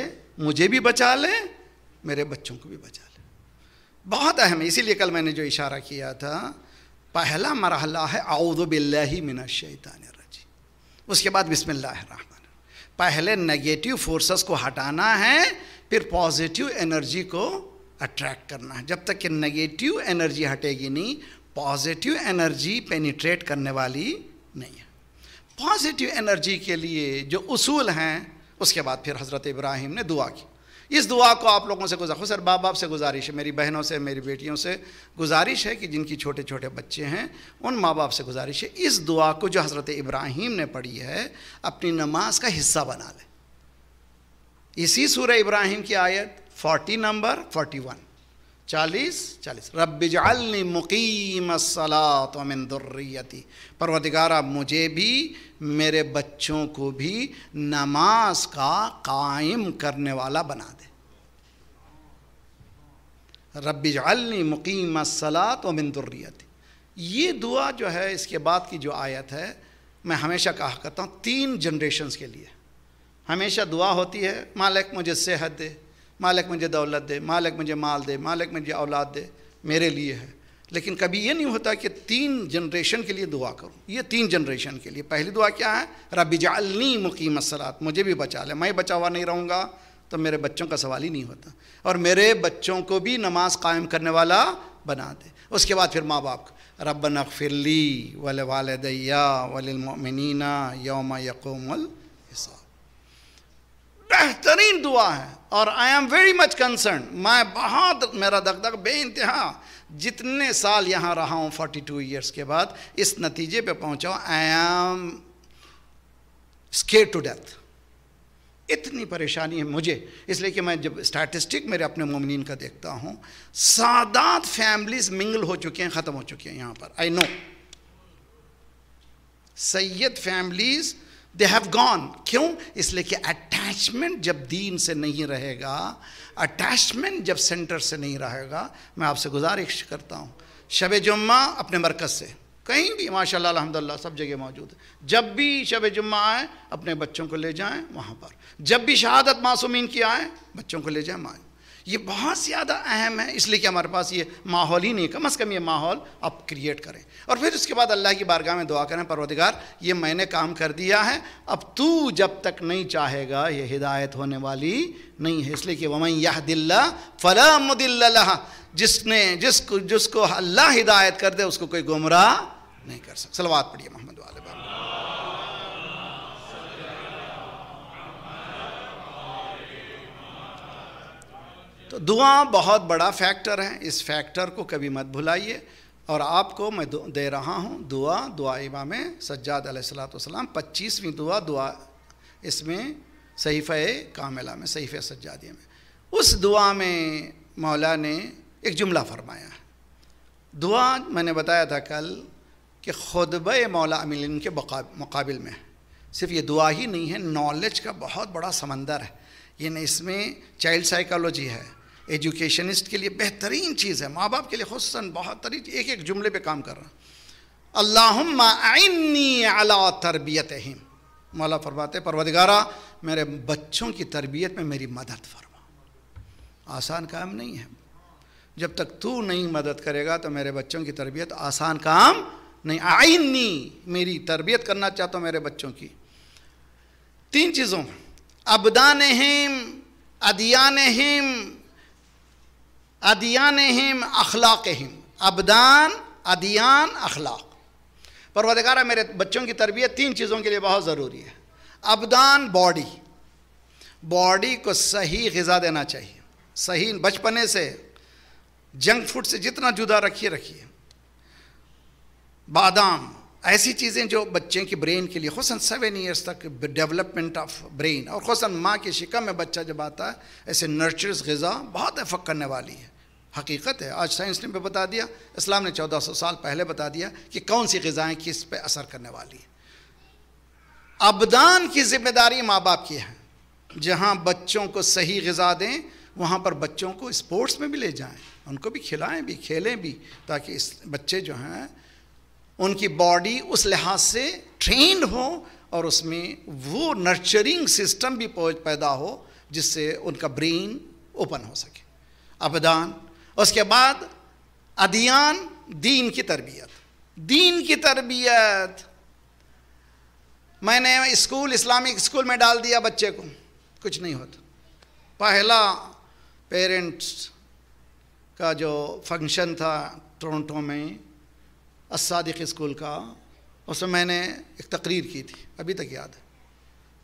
मुझे भी बचा ले, मेरे बच्चों को भी बचा ले। बहुत अहम है, इसीलिए कल मैंने जो इशारा किया था, पहला मरहला है औज़ु बिल्लाहि मिनश शैतानिर रजीम, उसके बाद बिस्मिल्लाहिर रहमान। पहले नेगेटिव फोर्सेस को हटाना है, फिर पॉजिटिव एनर्जी को अट्रैक्ट करना है। जब तक कि नेगेटिव एनर्जी हटेगी नहीं, पॉजिटिव एनर्जी पेनिट्रेट करने वाली नहीं है। पॉजिटिव एनर्जी के लिए जो उसूल हैं, उसके बाद फिर हज़रत इब्राहिम ने दुआ की। इस दुआ को आप लोगों से ख़ुसर माँ बाप से गुजारिश है, मेरी बहनों से, मेरी बेटियों से गुजारिश है कि जिनकी छोटे छोटे बच्चे हैं, उन माँ बाप से गुजारिश है इस दुआ को जो हज़रत इब्राहिम ने पढ़ी है अपनी नमाज का हिस्सा बना लें। इसी सूरह इब्राहिम की आयत 40 नंबर 41 40 40, रब्बिजअल्नी मुक़ीमस्सलात व मिन ज़ुर्रियती, परवरदिगारा मुझे भी मेरे बच्चों को भी नमाज का कायम करने वाला बना दे। रब्बिजअल्नी मुक़ीमस्सलात व मिन ज़ुर्रियती, ये दुआ जो है इसके बाद की जो आयत है, मैं हमेशा कहा करता हूँ 3 जनरेशन्स के लिए हमेशा दुआ होती है, मालिक मुझे सेहत दे, मालिक मुझे दौलत दे, मालिक मुझे माल दे, मालिक मुझे औलाद दे, मेरे लिए है। लेकिन कभी ये नहीं होता कि 3 जनरेशन के लिए दुआ करूँ। ये 3 जनरेशन के लिए पहली दुआ क्या है, रब्बिजअल्नी मुक़ीमस्सलात, मुझे भी बचा ले, मैं बचा हुआ नहीं रहूँगा तो मेरे बच्चों का सवाल ही नहीं होता, और मेरे बच्चों को भी नमाज कायम करने वाला बना दे। उसके बाद फिर माँ बाप को, रब्बना अग़फ़िरली व लिवालिदैया व लिलमुअमिनीना यौम यक़ूमुल हिसाब, बेहतरीन दुआ है। और I am very much concern, मैं बहुत, मेरा दगदग बेइंतहा, जितने साल यहाँ रहा हूँ 42 ईयर्स के बाद इस नतीजे पे पहुँचा हूँ, I am scared to death. इतनी परेशानी है मुझे, इसलिए कि मैं जब स्टैटिस्टिक मेरे अपने मोमिनीन का देखता हूँ, सादात फैमिलीज मिंगल हो चुके हैं, ख़त्म हो चुके हैं यहाँ पर। I know Syed families they have gone, क्यों? इसलिए कि अटैचमेंट जब दीन से नहीं रहेगा, अटैचमेंट जब सेंटर से नहीं रहेगा, मैं आपसे गुजारिश करता हूँ शब जुम्मा अपने मरकज़ से, कहीं भी माशाल्लाह अल्हम्दुलिल्लाह सब जगह मौजूद है, जब भी शब जुम्मा आए अपने बच्चों को ले जाएं वहाँ पर, जब भी शहादत मासूमीन की आए बच्चों को ले जाएं माएँ। ये बहुत ज़्यादा अहम है, इसलिए कि हमारे पास ये माहौल ही नहीं, कम अज़ कम ये माहौल आप क्रिएट करें। और फिर उसके बाद अल्लाह की बारगाह में दुआ करें, परवरदिगार ये मैंने काम कर दिया है, अब तू जब तक नहीं चाहेगा ये हिदायत होने वाली नहीं है। इसलिए कि वमन यहदिल्लाह फला मुदिल्ल लह, जिसको अल्लाह हिदायत कर दे उसको कोई गुमराह नहीं कर सकता। सलवात पढ़िए मोहम्मद वाले पर। तो दुआ बहुत बड़ा फैक्टर है, इस फैक्टर को कभी मत भुलाइए। और आपको मैं दे रहा हूँ दुआ, दुआ इमाम सज्जाद अलैहिस्सलाम 25वीं दुआ, दुआ इसमें सहीफ़े कामिला में, सहीफ़े सज्जादिया में, उस दुआ में मौला ने एक जुमला फरमाया है। दुआ मैंने बताया था कल कि खुतबे मौला अमीलिन के मुकाबिल में सिर्फ ये दुआ ही नहीं है, नॉलेज का बहुत बड़ा समंदर है। यानी इसमें चाइल्ड साइकोलॉजी है, एजुकेशनिस्ट के लिए बेहतरीन चीज़ है, माँ बाप के लिए खुसन बहुत एक एक जुमले पे काम कर रहा है। अल्लाहुम्मा आइन्नी अला तरबियतिहिम, मौला फरमाते परवरदिगारा मेरे बच्चों की तरबियत में मेरी मदद फरमा। आसान काम नहीं है, जब तक तू नहीं मदद करेगा तो मेरे बच्चों की तरबियत आसान काम नहीं। आइन्नी, मेरी तरबियत करना चाहता हूँ मेरे बच्चों की 3 चीज़ों, अबदान हिम अखलाक हिम, अबदान अदियान अखलाक। परवरदिगारा मेरे बच्चों की तरबियत 3 चीज़ों के लिए बहुत ज़रूरी है। अबदान, बॉडी, बॉडी को सही ग़िज़ा देना चाहिए, सही बचपने से, जंक फूड से जितना जुदा रखिए। बादाम, ऐसी चीज़ें जो बच्चे की ब्रेन के लिए, खुसन 7 ईयर्स तक डेवलपमेंट ऑफ ब्रेन, और खुसन माँ के शिकम में बच्चा जब आता है, ऐसे नर्चर्स ग़िज़ा बहुत एफक करने वाली है। हकीकत है, आज साइंस ने भी बता दिया, इस्लाम ने 1400 साल पहले बता दिया कि कौन सी ग़िज़ाएँ किस पे असर करने वाली है। अबदान की जिम्मेदारी माँ बाप की है। जहाँ बच्चों को सही ग़िज़ा दें वहाँ पर बच्चों को स्पोर्ट्स में भी ले जाएं, उनको भी खिलाएं भी, खेलें भी, ताकि इस बच्चे जो हैं उनकी बॉडी उस लिहाज से ट्रेंड हो और उसमें वो नर्चरिंग सिस्टम भी पैदा हो जिससे उनका ब्रेन ओपन हो सके। अबदान, उसके बाद अदियान, दीन की तरबियत। दीन की तरबियत मैंने स्कूल इस्लामिक स्कूल में डाल दिया बच्चे को, कुछ नहीं होता। पहला पेरेंट्स का जो फंक्शन था टोरंटो में अस्सादिक स्कूल का, उसमें मैंने एक तकरीर की थी, अभी तक याद है,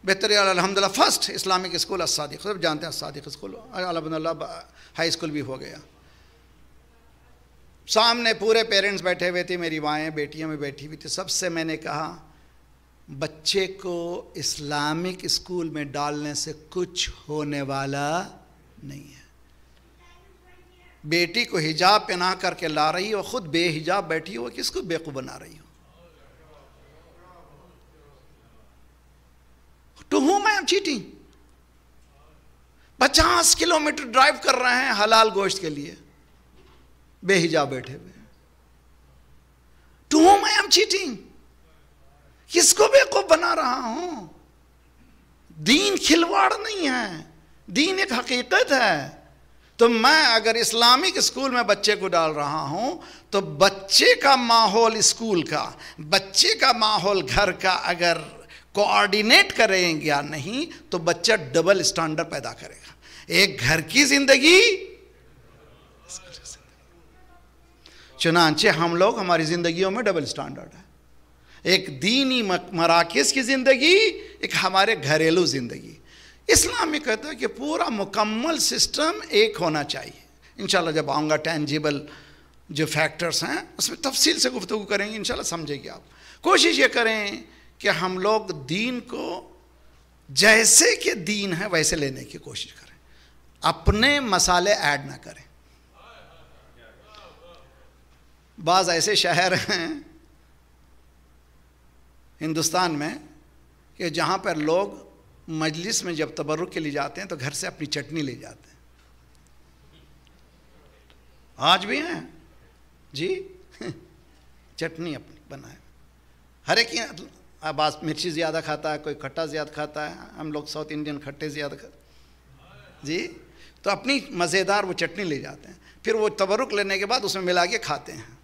बेहतर अल्हम्दुलिल्लाह फर्स्ट इस्लामिक स्कूल अस्सादिक, सब जानते हैं अस्सादिक स्कूल, अल्हम्दुलिल्लाह हाई स्कूल भी हो गया। सामने पूरे पेरेंट्स बैठे हुए थे, मेरी माएँ बेटियाँ में बैठी हुई थी, सबसे मैंने कहा बच्चे को इस्लामिक स्कूल में डालने से कुछ होने वाला नहीं है। बेटी को हिजाब पहना करके ला रही हो, खुद बेहिजाब बैठी हो, किसको बेवकूफ़ बना रही हो? To whom I am cheating. 50 kilometre drive कर रहे हैं हलाल गोश्त के लिए, बेहिजाब बैठे हुए। To whom I am cheating, किसको बेवकूफ बना रहा हूं? दीन खिलवाड़ नहीं है, दीन एक हकीकत है। तो मैं अगर इस्लामिक स्कूल में बच्चे को डाल रहा हूं तो बच्चे का माहौल स्कूल का, बच्चे का माहौल घर का अगर कोऑर्डिनेट करेंगे या नहीं तो बच्चा डबल स्टैंडर्ड पैदा करेगा। एक घर की जिंदगी। चुनांचे हम लोग हमारी जिंदगियों में डबल स्टैंडर्ड है, एक दीनी मराकिज़ की ज़िंदगी, एक हमारे घरेलू ज़िंदगी। इस्लाम में कहता है कि पूरा मुकम्मल सिस्टम एक होना चाहिए। इंशाल्लाह जब आऊँगा टेंजिबल जो फैक्टर्स हैं उसमें तफसील से गुफ्तगू करेंगे, इंशाल्लाह समझेंगे आप। कोशिश ये करें कि हम लोग दीन को जैसे कि दीन है वैसे लेने की कोशिश करें, अपने मसाले ऐड ना करें। बाज़ ऐसे शहर हैं हिंदुस्तान में कि जहाँ पर लोग मजलिस में जब तबर्रुक के लिए जाते हैं तो घर से अपनी चटनी ले जाते हैं। आज भी हैं जी, चटनी अपनी बनाए। हर एक आवाज़ मिर्ची ज़्यादा खाता है, कोई खट्टा ज़्यादा खाता है, हम लोग साउथ इंडियन खट्टे ज़्यादा खाते जी, तो अपनी मज़ेदार वो चटनी ले जाते हैं, फिर वो तबर्रुक लेने के बाद उसमें मिला के खाते हैं।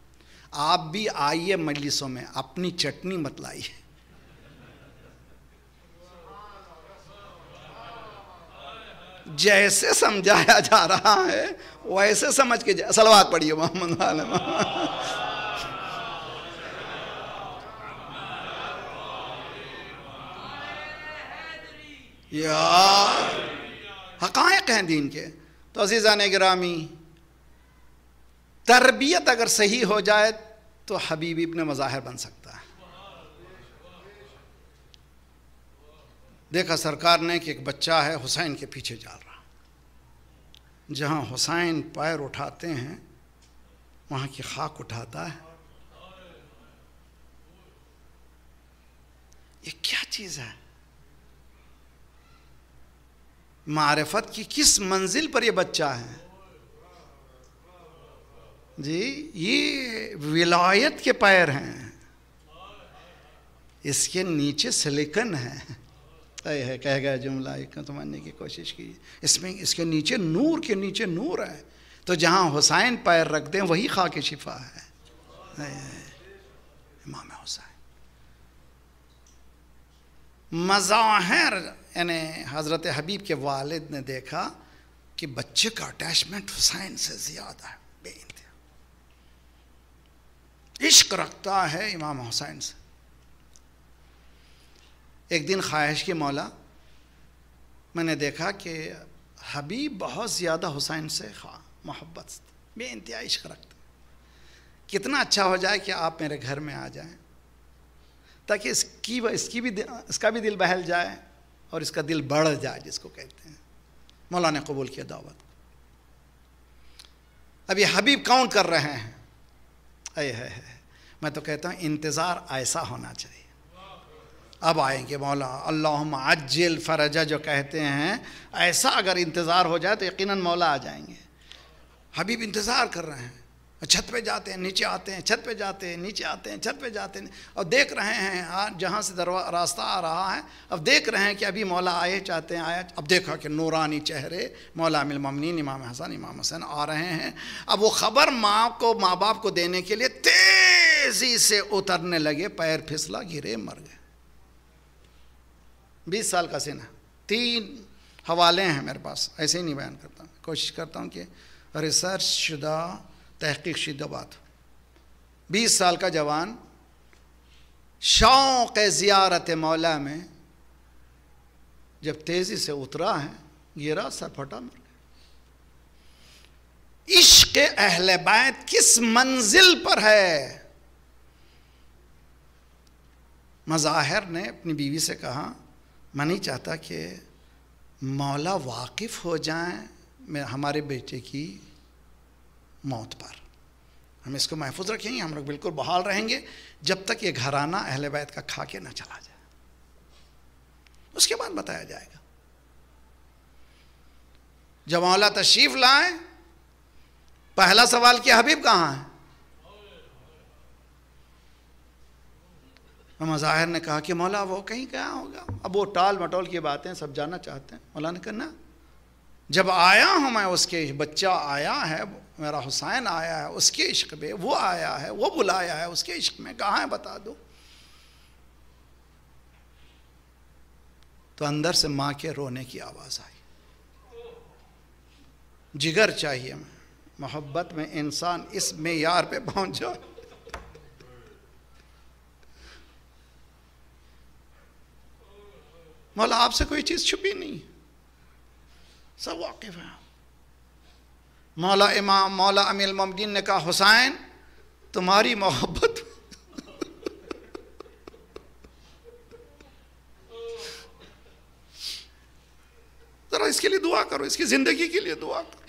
आप भी आइए मजलिसों में, अपनी चटनी मत लाइए। जैसे समझाया जा रहा है वैसे समझ के जा, सलवात पढ़िए मोहम्मद वाले। यार हक़ाइक़ हैं दीन के। तो अज़ीज़ान गिरामी, तरबियत अगर सही हो जाए तो हबीब इब्ने मज़ाहिर बन सकता है। देखा सरकार ने कि एक बच्चा है हुसैन के पीछे जा रहा, जहाँ हुसैन पैर उठाते हैं वहाँ की खाक उठाता है। ये क्या चीज़ है? मारिफत की किस मंजिल पर ये बच्चा है जी? ये विलायत के पैर हैं, इसके नीचे सिलिकन है। तय है कह गया जुमला, एक तो मानने की कोशिश की, इसमें इसके नीचे नूर के नीचे नूर है। तो जहाँ हुसैन पैर रख दें वही खाके शिफा है। इमाम हुसैन मज़ाहिर, यानी हज़रत हबीब के वालिद ने देखा कि बच्चे का अटैचमेंट हुसैन से ज़्यादा है, इश्क रखता है इमाम हुसैन से। एक दिन ख्वाहिश के मौला मैंने देखा कि हबीब बहुत ज़्यादा हुसैन से मोहब्बत बेइंतहा इश्क रखते, कितना अच्छा हो जाए कि आप मेरे घर में आ जाएं ताकि इसका भी दिल बहल जाए और इसका दिल बढ़ जाए, जिसको कहते हैं। मौला ने कबूल किया दावत। अब ये हबीब कौन कर रहे हैं? मैं तो कहता हूँ इंतज़ार ऐसा होना चाहिए अब आएंगे मौला अल्लाहुम्मा अज्जिल फरजा जो कहते हैं, ऐसा अगर इंतज़ार हो जाए तो यकीनन मौला आ जाएंगे। हबीब इंतज़ार कर रहे हैं, छत पे जाते हैं, नीचे आते हैं, छत पे जाते हैं, नीचे आते हैं, छत पे जाते हैं, और देख रहे हैं जहाँ से रास्ता आ रहा है। अब देख रहे हैं कि अभी मौला आए, चाहते हैं आया। अब देखा कि नूरानी चेहरे मौला अमीरुल मोमिनीन इमाम हसन इमाम हुसैन आ रहे हैं। अब वो ख़बर माँ बाप को देने के लिए तेज़ी से उतरने लगे, पैर फिसला, गिरे, मर गए। 20 साल का सीना, 3 हवाले हैं मेरे पास, ऐसे ही नहीं बयान करता, कोशिश करता हूँ कि रिसर्च शुदा तहकीक शुदा बात। 20 साल का जवान शौक़ ज़ियारत मौला में जब तेज़ी से उतरा है, गिरा, सर फटा, मर गया। इश्क़ अहले बैत किस मंजिल पर है। मज़ाहिर ने अपनी बीवी से कहा, मैं नहीं चाहता कि मौला वाकिफ़ हो जाएं मैं हमारे बेटे की मौत पर। हम इसको महफूज रखेंगे, हम लोग बिल्कुल बहाल रहेंगे जब तक ये घराना अहले बैत का खा के ना चला जाए, उसके बाद बताया जाएगा। जब मौला तशरीफ लाए, पहला सवाल किया हबीब कहाँ है। मज़ाहिर ने कहा कि मौला वो कहीं गया होगा। अब वो टाल मटोल की बातें सब जानना चाहते हैं। मौला ने कहा ना, जब आया हूँ मैं, उसके बच्चा आया है, मेरा हुसैन आया है उसके इश्क में, वो आया है, वो बुलाया है उसके इश्क में, कहाँ है बता दो। तो अंदर से माँ के रोने की आवाज़ आई। जिगर चाहिए मोहब्बत में, इंसान इस मेयार पे पहुँच जाए। मौला आपसे कोई चीज़ छुपी नहीं, सब वाकिफ है। मौला इमाम मौला अमीरुल मोमिनीन ने कहा, हुसैन तुम्हारी मोहब्बत। जरा इसके लिए दुआ करो, इसकी जिंदगी के लिए दुआ करो।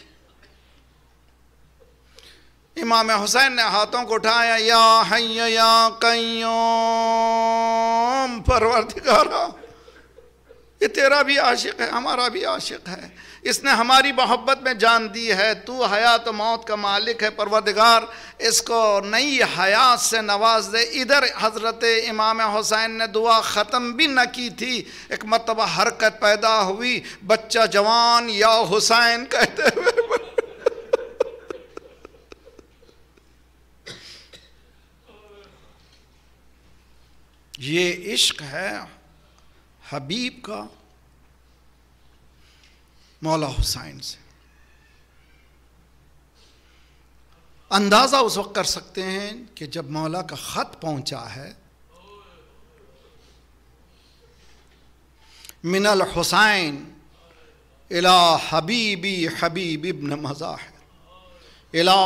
इमाम हुसैन ने हाथों को उठाया, या हय्य या कय्यूम, परवरदिगारा ये तेरा भी आशिक है, हमारा भी आशिक है, इसने हमारी मोहब्बत में जान दी है, तू हयात मौत का मालिक है, परवरदिगार इसको नई हयात से नवाज दे। इधर हज़रत इमाम हुसैन ने दुआ ख़त्म भी न की थी, एक मरतबा हरकत पैदा हुई, बच्चा जवान या हुसैन कहते हुए ये इश्क है हबीब का मौला हुसैन से। अंदाज़ा उस वक्त कर सकते हैं कि जब मौला का ख़त पहुँचा है, मिनल हुसैन इला हबीबी हबीब इब्न मज़ाहिर इला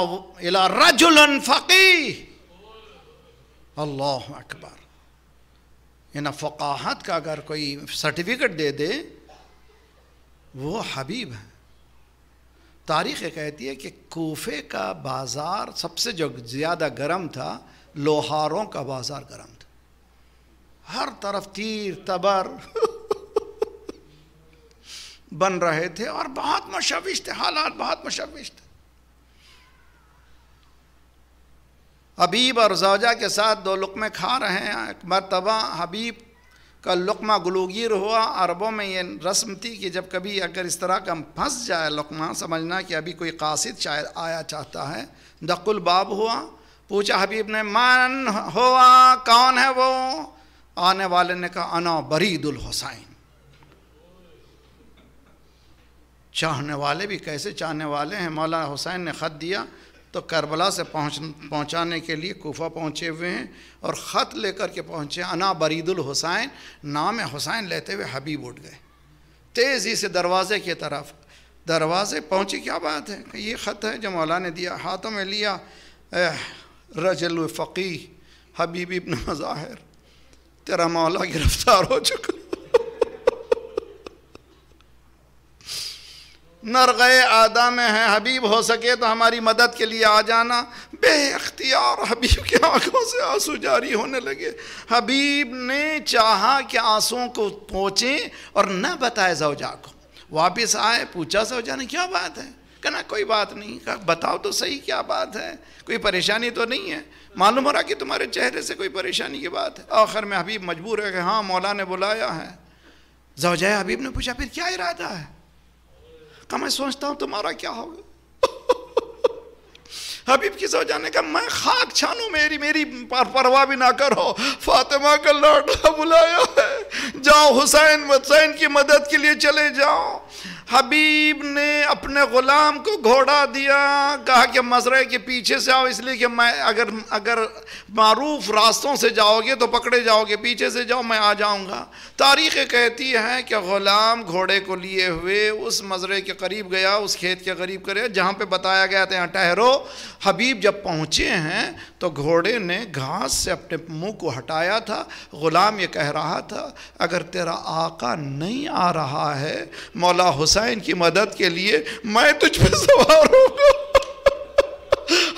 इला रजुलन फ़क़ीह। अल्लाहु अकबर। यानी फ़क़ाहत का अगर कोई सर्टिफिकेट दे दे वो हबीब है। तारीख़ कहती है कि कोफे का बाज़ार सबसे जो ज़्यादा गर्म था, लोहारों का बाज़ार गर्म था, हर तरफ तीर तबर बन रहे थे और बहुत मुशविश थे, हालात बहुत मुशविश थे। हबीब और ज़ौजा के साथ 2 लुक़्मे खा रहे हैं। एक मरतबा हबीब का लुक़्मा गुलूगीर हुआ। अरबों में ये रस्म थी कि जब कभी अगर इस तरह का फंस जाए लुक़्मा, समझना कि अभी कोई कासिद शायद आया चाहता है। दक्कुल बाब हुआ, पूछा हबीब ने, मन हुआ, कौन है वो? आने वाले ने कहा, अना बरीदुल हुसैन। चाहने वाले भी कैसे चाहने वाले हैं। मौला हुसैन ने ख़त दिया तो करबला से पहुँचाने के लिए कोफा पहुँचे हुए हैं और ख़त लेकर के पहुँचे। अना बरीदुल हुसैन, नाम हुसैन लेते हुए हबीब उठ गए, तेज़ी से दरवाज़े की तरफ। दरवाज़े पहुँचे, क्या बात है कि ये ख़त है जो मौला ने दिया। हाथों में लिया, रजुल फ़क़ीह हबीब इब्न मज़ाहिर, तेरा मौला गिरफ्तार हो चुका। नरग़े आदा में हैं, हबीब हो सके तो हमारी मदद के लिए आ जाना। बेअख्तियार हबीब के आंखों से आंसू जारी होने लगे। हबीब ने चाहा कि आंसुओं को पोंछें और न बताए ज़ौजा को। वापस आए, पूछा ज़ौजा ने क्या बात है? कहना कोई बात नहीं। कहा बताओ तो सही क्या बात है, कोई परेशानी तो नहीं है? मालूम हो रहा कि तुम्हारे चेहरे से कोई परेशानी की बात है। आखिर में हबीब मजबूर है कि हाँ मौला ने बुलाया है। ज़ौजा हबीब ने पूछा फिर क्या इरादा है? मैं सोचता हूँ तुम्हारा क्या होगा। हबीब की ज़ौजा ने कहा मैं खाक छानू, मेरी परवाह भी ना करो। फातिमा का लौटा बुलाया है, जाओ हुसैन हुसैन की मदद के लिए चले जाओ। हबीब ने अपने ग़ुलाम को घोड़ा दिया, कहा कि मसरे के पीछे से आओ, इसलिए कि मैं अगर मारूफ रास्तों से जाओगे तो पकड़े जाओगे, पीछे से जाओ मैं आ जाऊँगा। तारीख़ कहती है कि ग़ुलाम घोड़े को लिए हुए उस मसरे के करीब गया, उस खेत के करीब गया जहाँ पे बताया गया था यहाँ ठहरो। हबीब जब पहुँचे हैं तो घोड़े ने घास से अपने मुँह को हटाया था। ग़ुलाम ये कह रहा था अगर तेरा आका नहीं आ रहा है मौला हुसैन की मदद के लिए, मैं तुझ पर सवार होगा।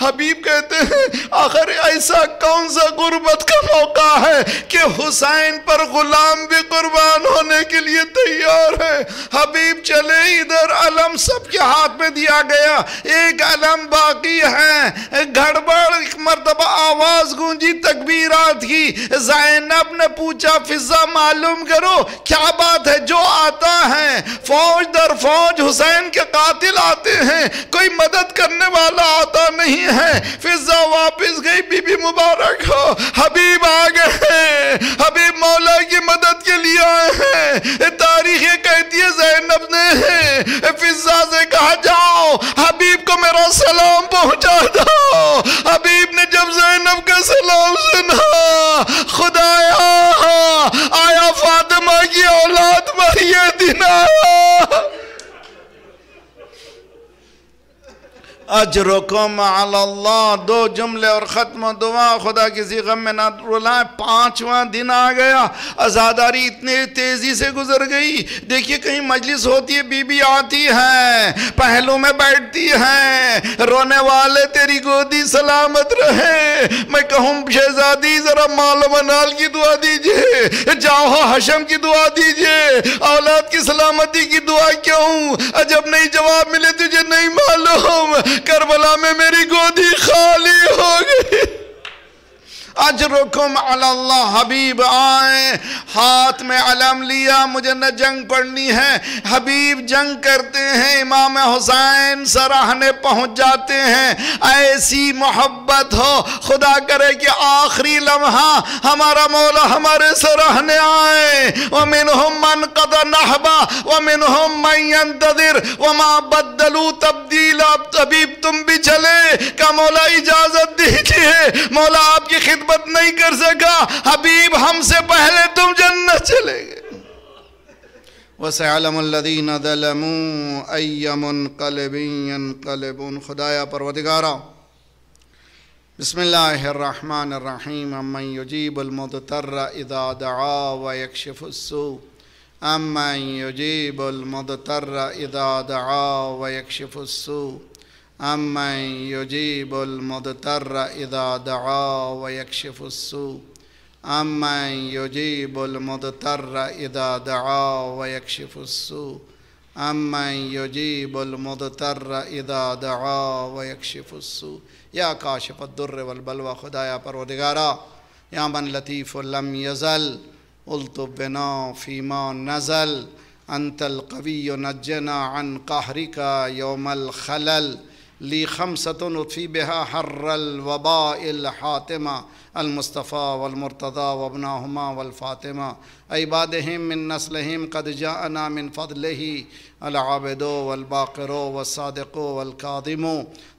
हबीब कहते हैं आखिर ऐसा कौन सा गुर्बत का मौका है कि हुसैन पर ग़ुलाम भी कुर्बान होने के लिए तैयार है। हबीब चले, इधर अलम सबके हाथ में दिया गया, एक अलम बाकी है। गड़बड़, एक मरतबा आवाज़ गूंजी तकबीरात की। ज़ैनब ने पूछा फिज़ा मालूम करो क्या बात है? जो आता है फौज दर फौज हुसैन के कातिल आते हैं, कोई मदद करने वाला आता नहीं है। फिज़ा वापस गई, बीबी मुबारक हो हबीब आ गए, हबीब मौला की मदद के लिए आए हैं। तारीख़ कहती है ज़ैनब ने फिज़ा से कहा जाओ हबीब को मेरा सलाम पहुंचा दो। हबीब ने जब ज़ैनब का सलाम सुना, खुदाया आया फातिमा की औलाद पर ये दिन आया। अजरुकुम अल्लाह, दो जुमले और ख़त्म दुआ, खुदा किसी गम में ना रुलाए। पाँचवा दिन आ गया, आज़ादारी इतने तेज़ी से गुजर गई। देखिए कहीं मजलिस होती है, बीबी आती है, पहलू में बैठती है, रोने वाले तेरी गोदी सलामत रहे। मैं कहूँ शहजादी ज़रा माल मनाल की दुआ दीजिए, जाओ हशम की दुआ दीजिए, औलाद की सलामती की दुआ क्यों? जब नहीं जवाब मिले तुझे नहीं मालूम करबला में मेरी गोदी खाली हो गई। अजरुकुम अल्लाह, हबीब आए, हाथ में अलम लिया, मुझे न जंग पढ़नी है। हबीब जंग करते हैं, इमाम हुसैन सराहने पहुंच जाते हैं। ऐसी मोहब्बत हो, खुदा करे कि आखिरी लम्हा हमारा मौला हमारे सराहने आए। व मिनहुम मन कद नहबा व मिनहुम मन यंतज़िर व मा बद्दलू तब्दीला। हबीब तुम भी चले, का मौला इजाज़त दीजिए, मौला आपकी खिदमत नहीं कर सका, हबीब हमसे पहले तुम जन्नत चले गए। वसअलमुल्लज़ीना ज़लमू अय्यमुन्क़लबिन क़लबुन। खुदाया परवदिगारा, बिस्मिल्लाहिर्रहमानिर्रहीम। अम्मन युजीबुल मुद्तर्र इज़ा दआ व यक्शिफुस्सू। अम्मन युजीबुल मुद्तर्र इज़ा दआ व यक्शिफुस्सू। अम्मन युजीबुल मुद्तर्र इज़ा दआ व यक्शिफुस्सू। अम्मन युजीबुल मुद्तर्र इज़ा दआ व यक्शिफुस्सू। अम्मन युजीबुल मुद्तर्र इज़ा दआ व यक्शिफुस्सू। या काशिफद्दुर्र वल बलवा। खुदाया परवरदिगारा, या मन लतीफ़ु लम यज़ल उल्तुफ़ बिना फ़ीमा नज़ल। अंतल क़विय्यु नज्जना अन कहरिका यौमल खलल। ली खमसतुन उफ़ी बिहा हर्रल वबा इल हातिमा। अलमुस्तफ़ा वलमुर्तज़ा वबनाहुमा वलफ़ातिमा। इबादहिम मिन नस्लहिम कद जाअना मिन फ़दलिही। अलआबिदो वलबाक़िरो वस्सादिक़ो वलकादिमो।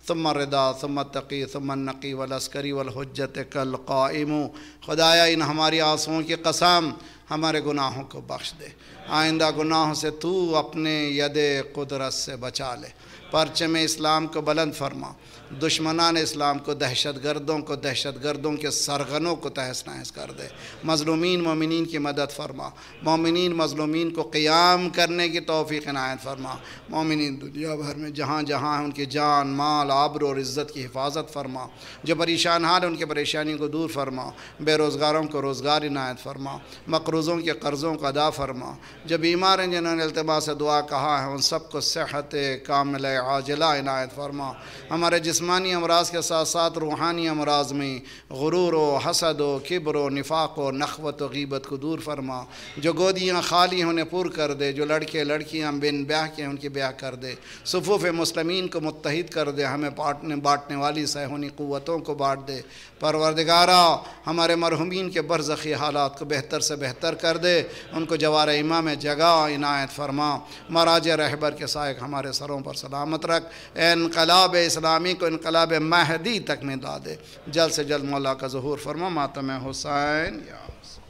सुम्मा रिदा सुम्मा तक़ी सुम्मा नक़ी वलअस्करी वलहुज्जत कलक़ाइमो। खुदाया इन हमारी आँसुओं की कसम, हमारे गुनाहों को बख्श दे। आइंदा गुनाहों से तू अपने यदे कुदरत से बचा ले। परचम इस्लाम को बुलंद फरमा। दुश्मनान इस्लाम को, दहशतगर्दों को, दहशतगर्दों के सरगनों को तहस नहस कर दे। मज़लूमीन मोमिनीन की मदद फरमा, मोमिनीन मज़लूमीन को क़ियाम करने की तौफ़ीक़ इनायत फरमा। मोमिनीन दुनिया भर में जहाँ जहाँ उनकी जान माल आबरू और इज़्ज़त की हिफाजत फरमा। जो परेशान हाल उनकी परेशानी को दूर फरमा। बेरोज़गारों को रोज़गार इनायत फरमा। मक़रूज़ों के कर्ज़ों को अदा फरमा। जो बीमार हैं जिन्होंने अल्तबा से दुआ कहा है उन सबको सेहत कामिल आजिला इनायत फरमा। हमारे जिस्मानी अमराज के साथ साथ रूहानी अमराज में गुरूर व हसद व किब्र व निफाक़ व नखवत व गीबत को दूर फरमा। जो गोदियाँ खाली हैं उन्हें पूर कर दे। जो लड़के लड़कियाँ बिन ब्याह के उनकी ब्याह कर दे। सुफूफ़ मुस्लिमीन को मुत्तहिद कर दे। हमें बाँटने वाली सहूनी क़ुव्वतों को बाँट दे। परवरदिगारा हमारे मरहुमीन के बरज़ख़ी हालात को बेहतर से बेहतर कर दे। उनको जवार इमा में जगह इनायत फरमा। मराज रहबर के सायक हमारे सरों पर सलामत रख। इनकलाब इस्लामी को इनकलाब महदी तक में ला दे। जल्द से जल्द मौला का ज़हूर फरमा। मातम हुसैन।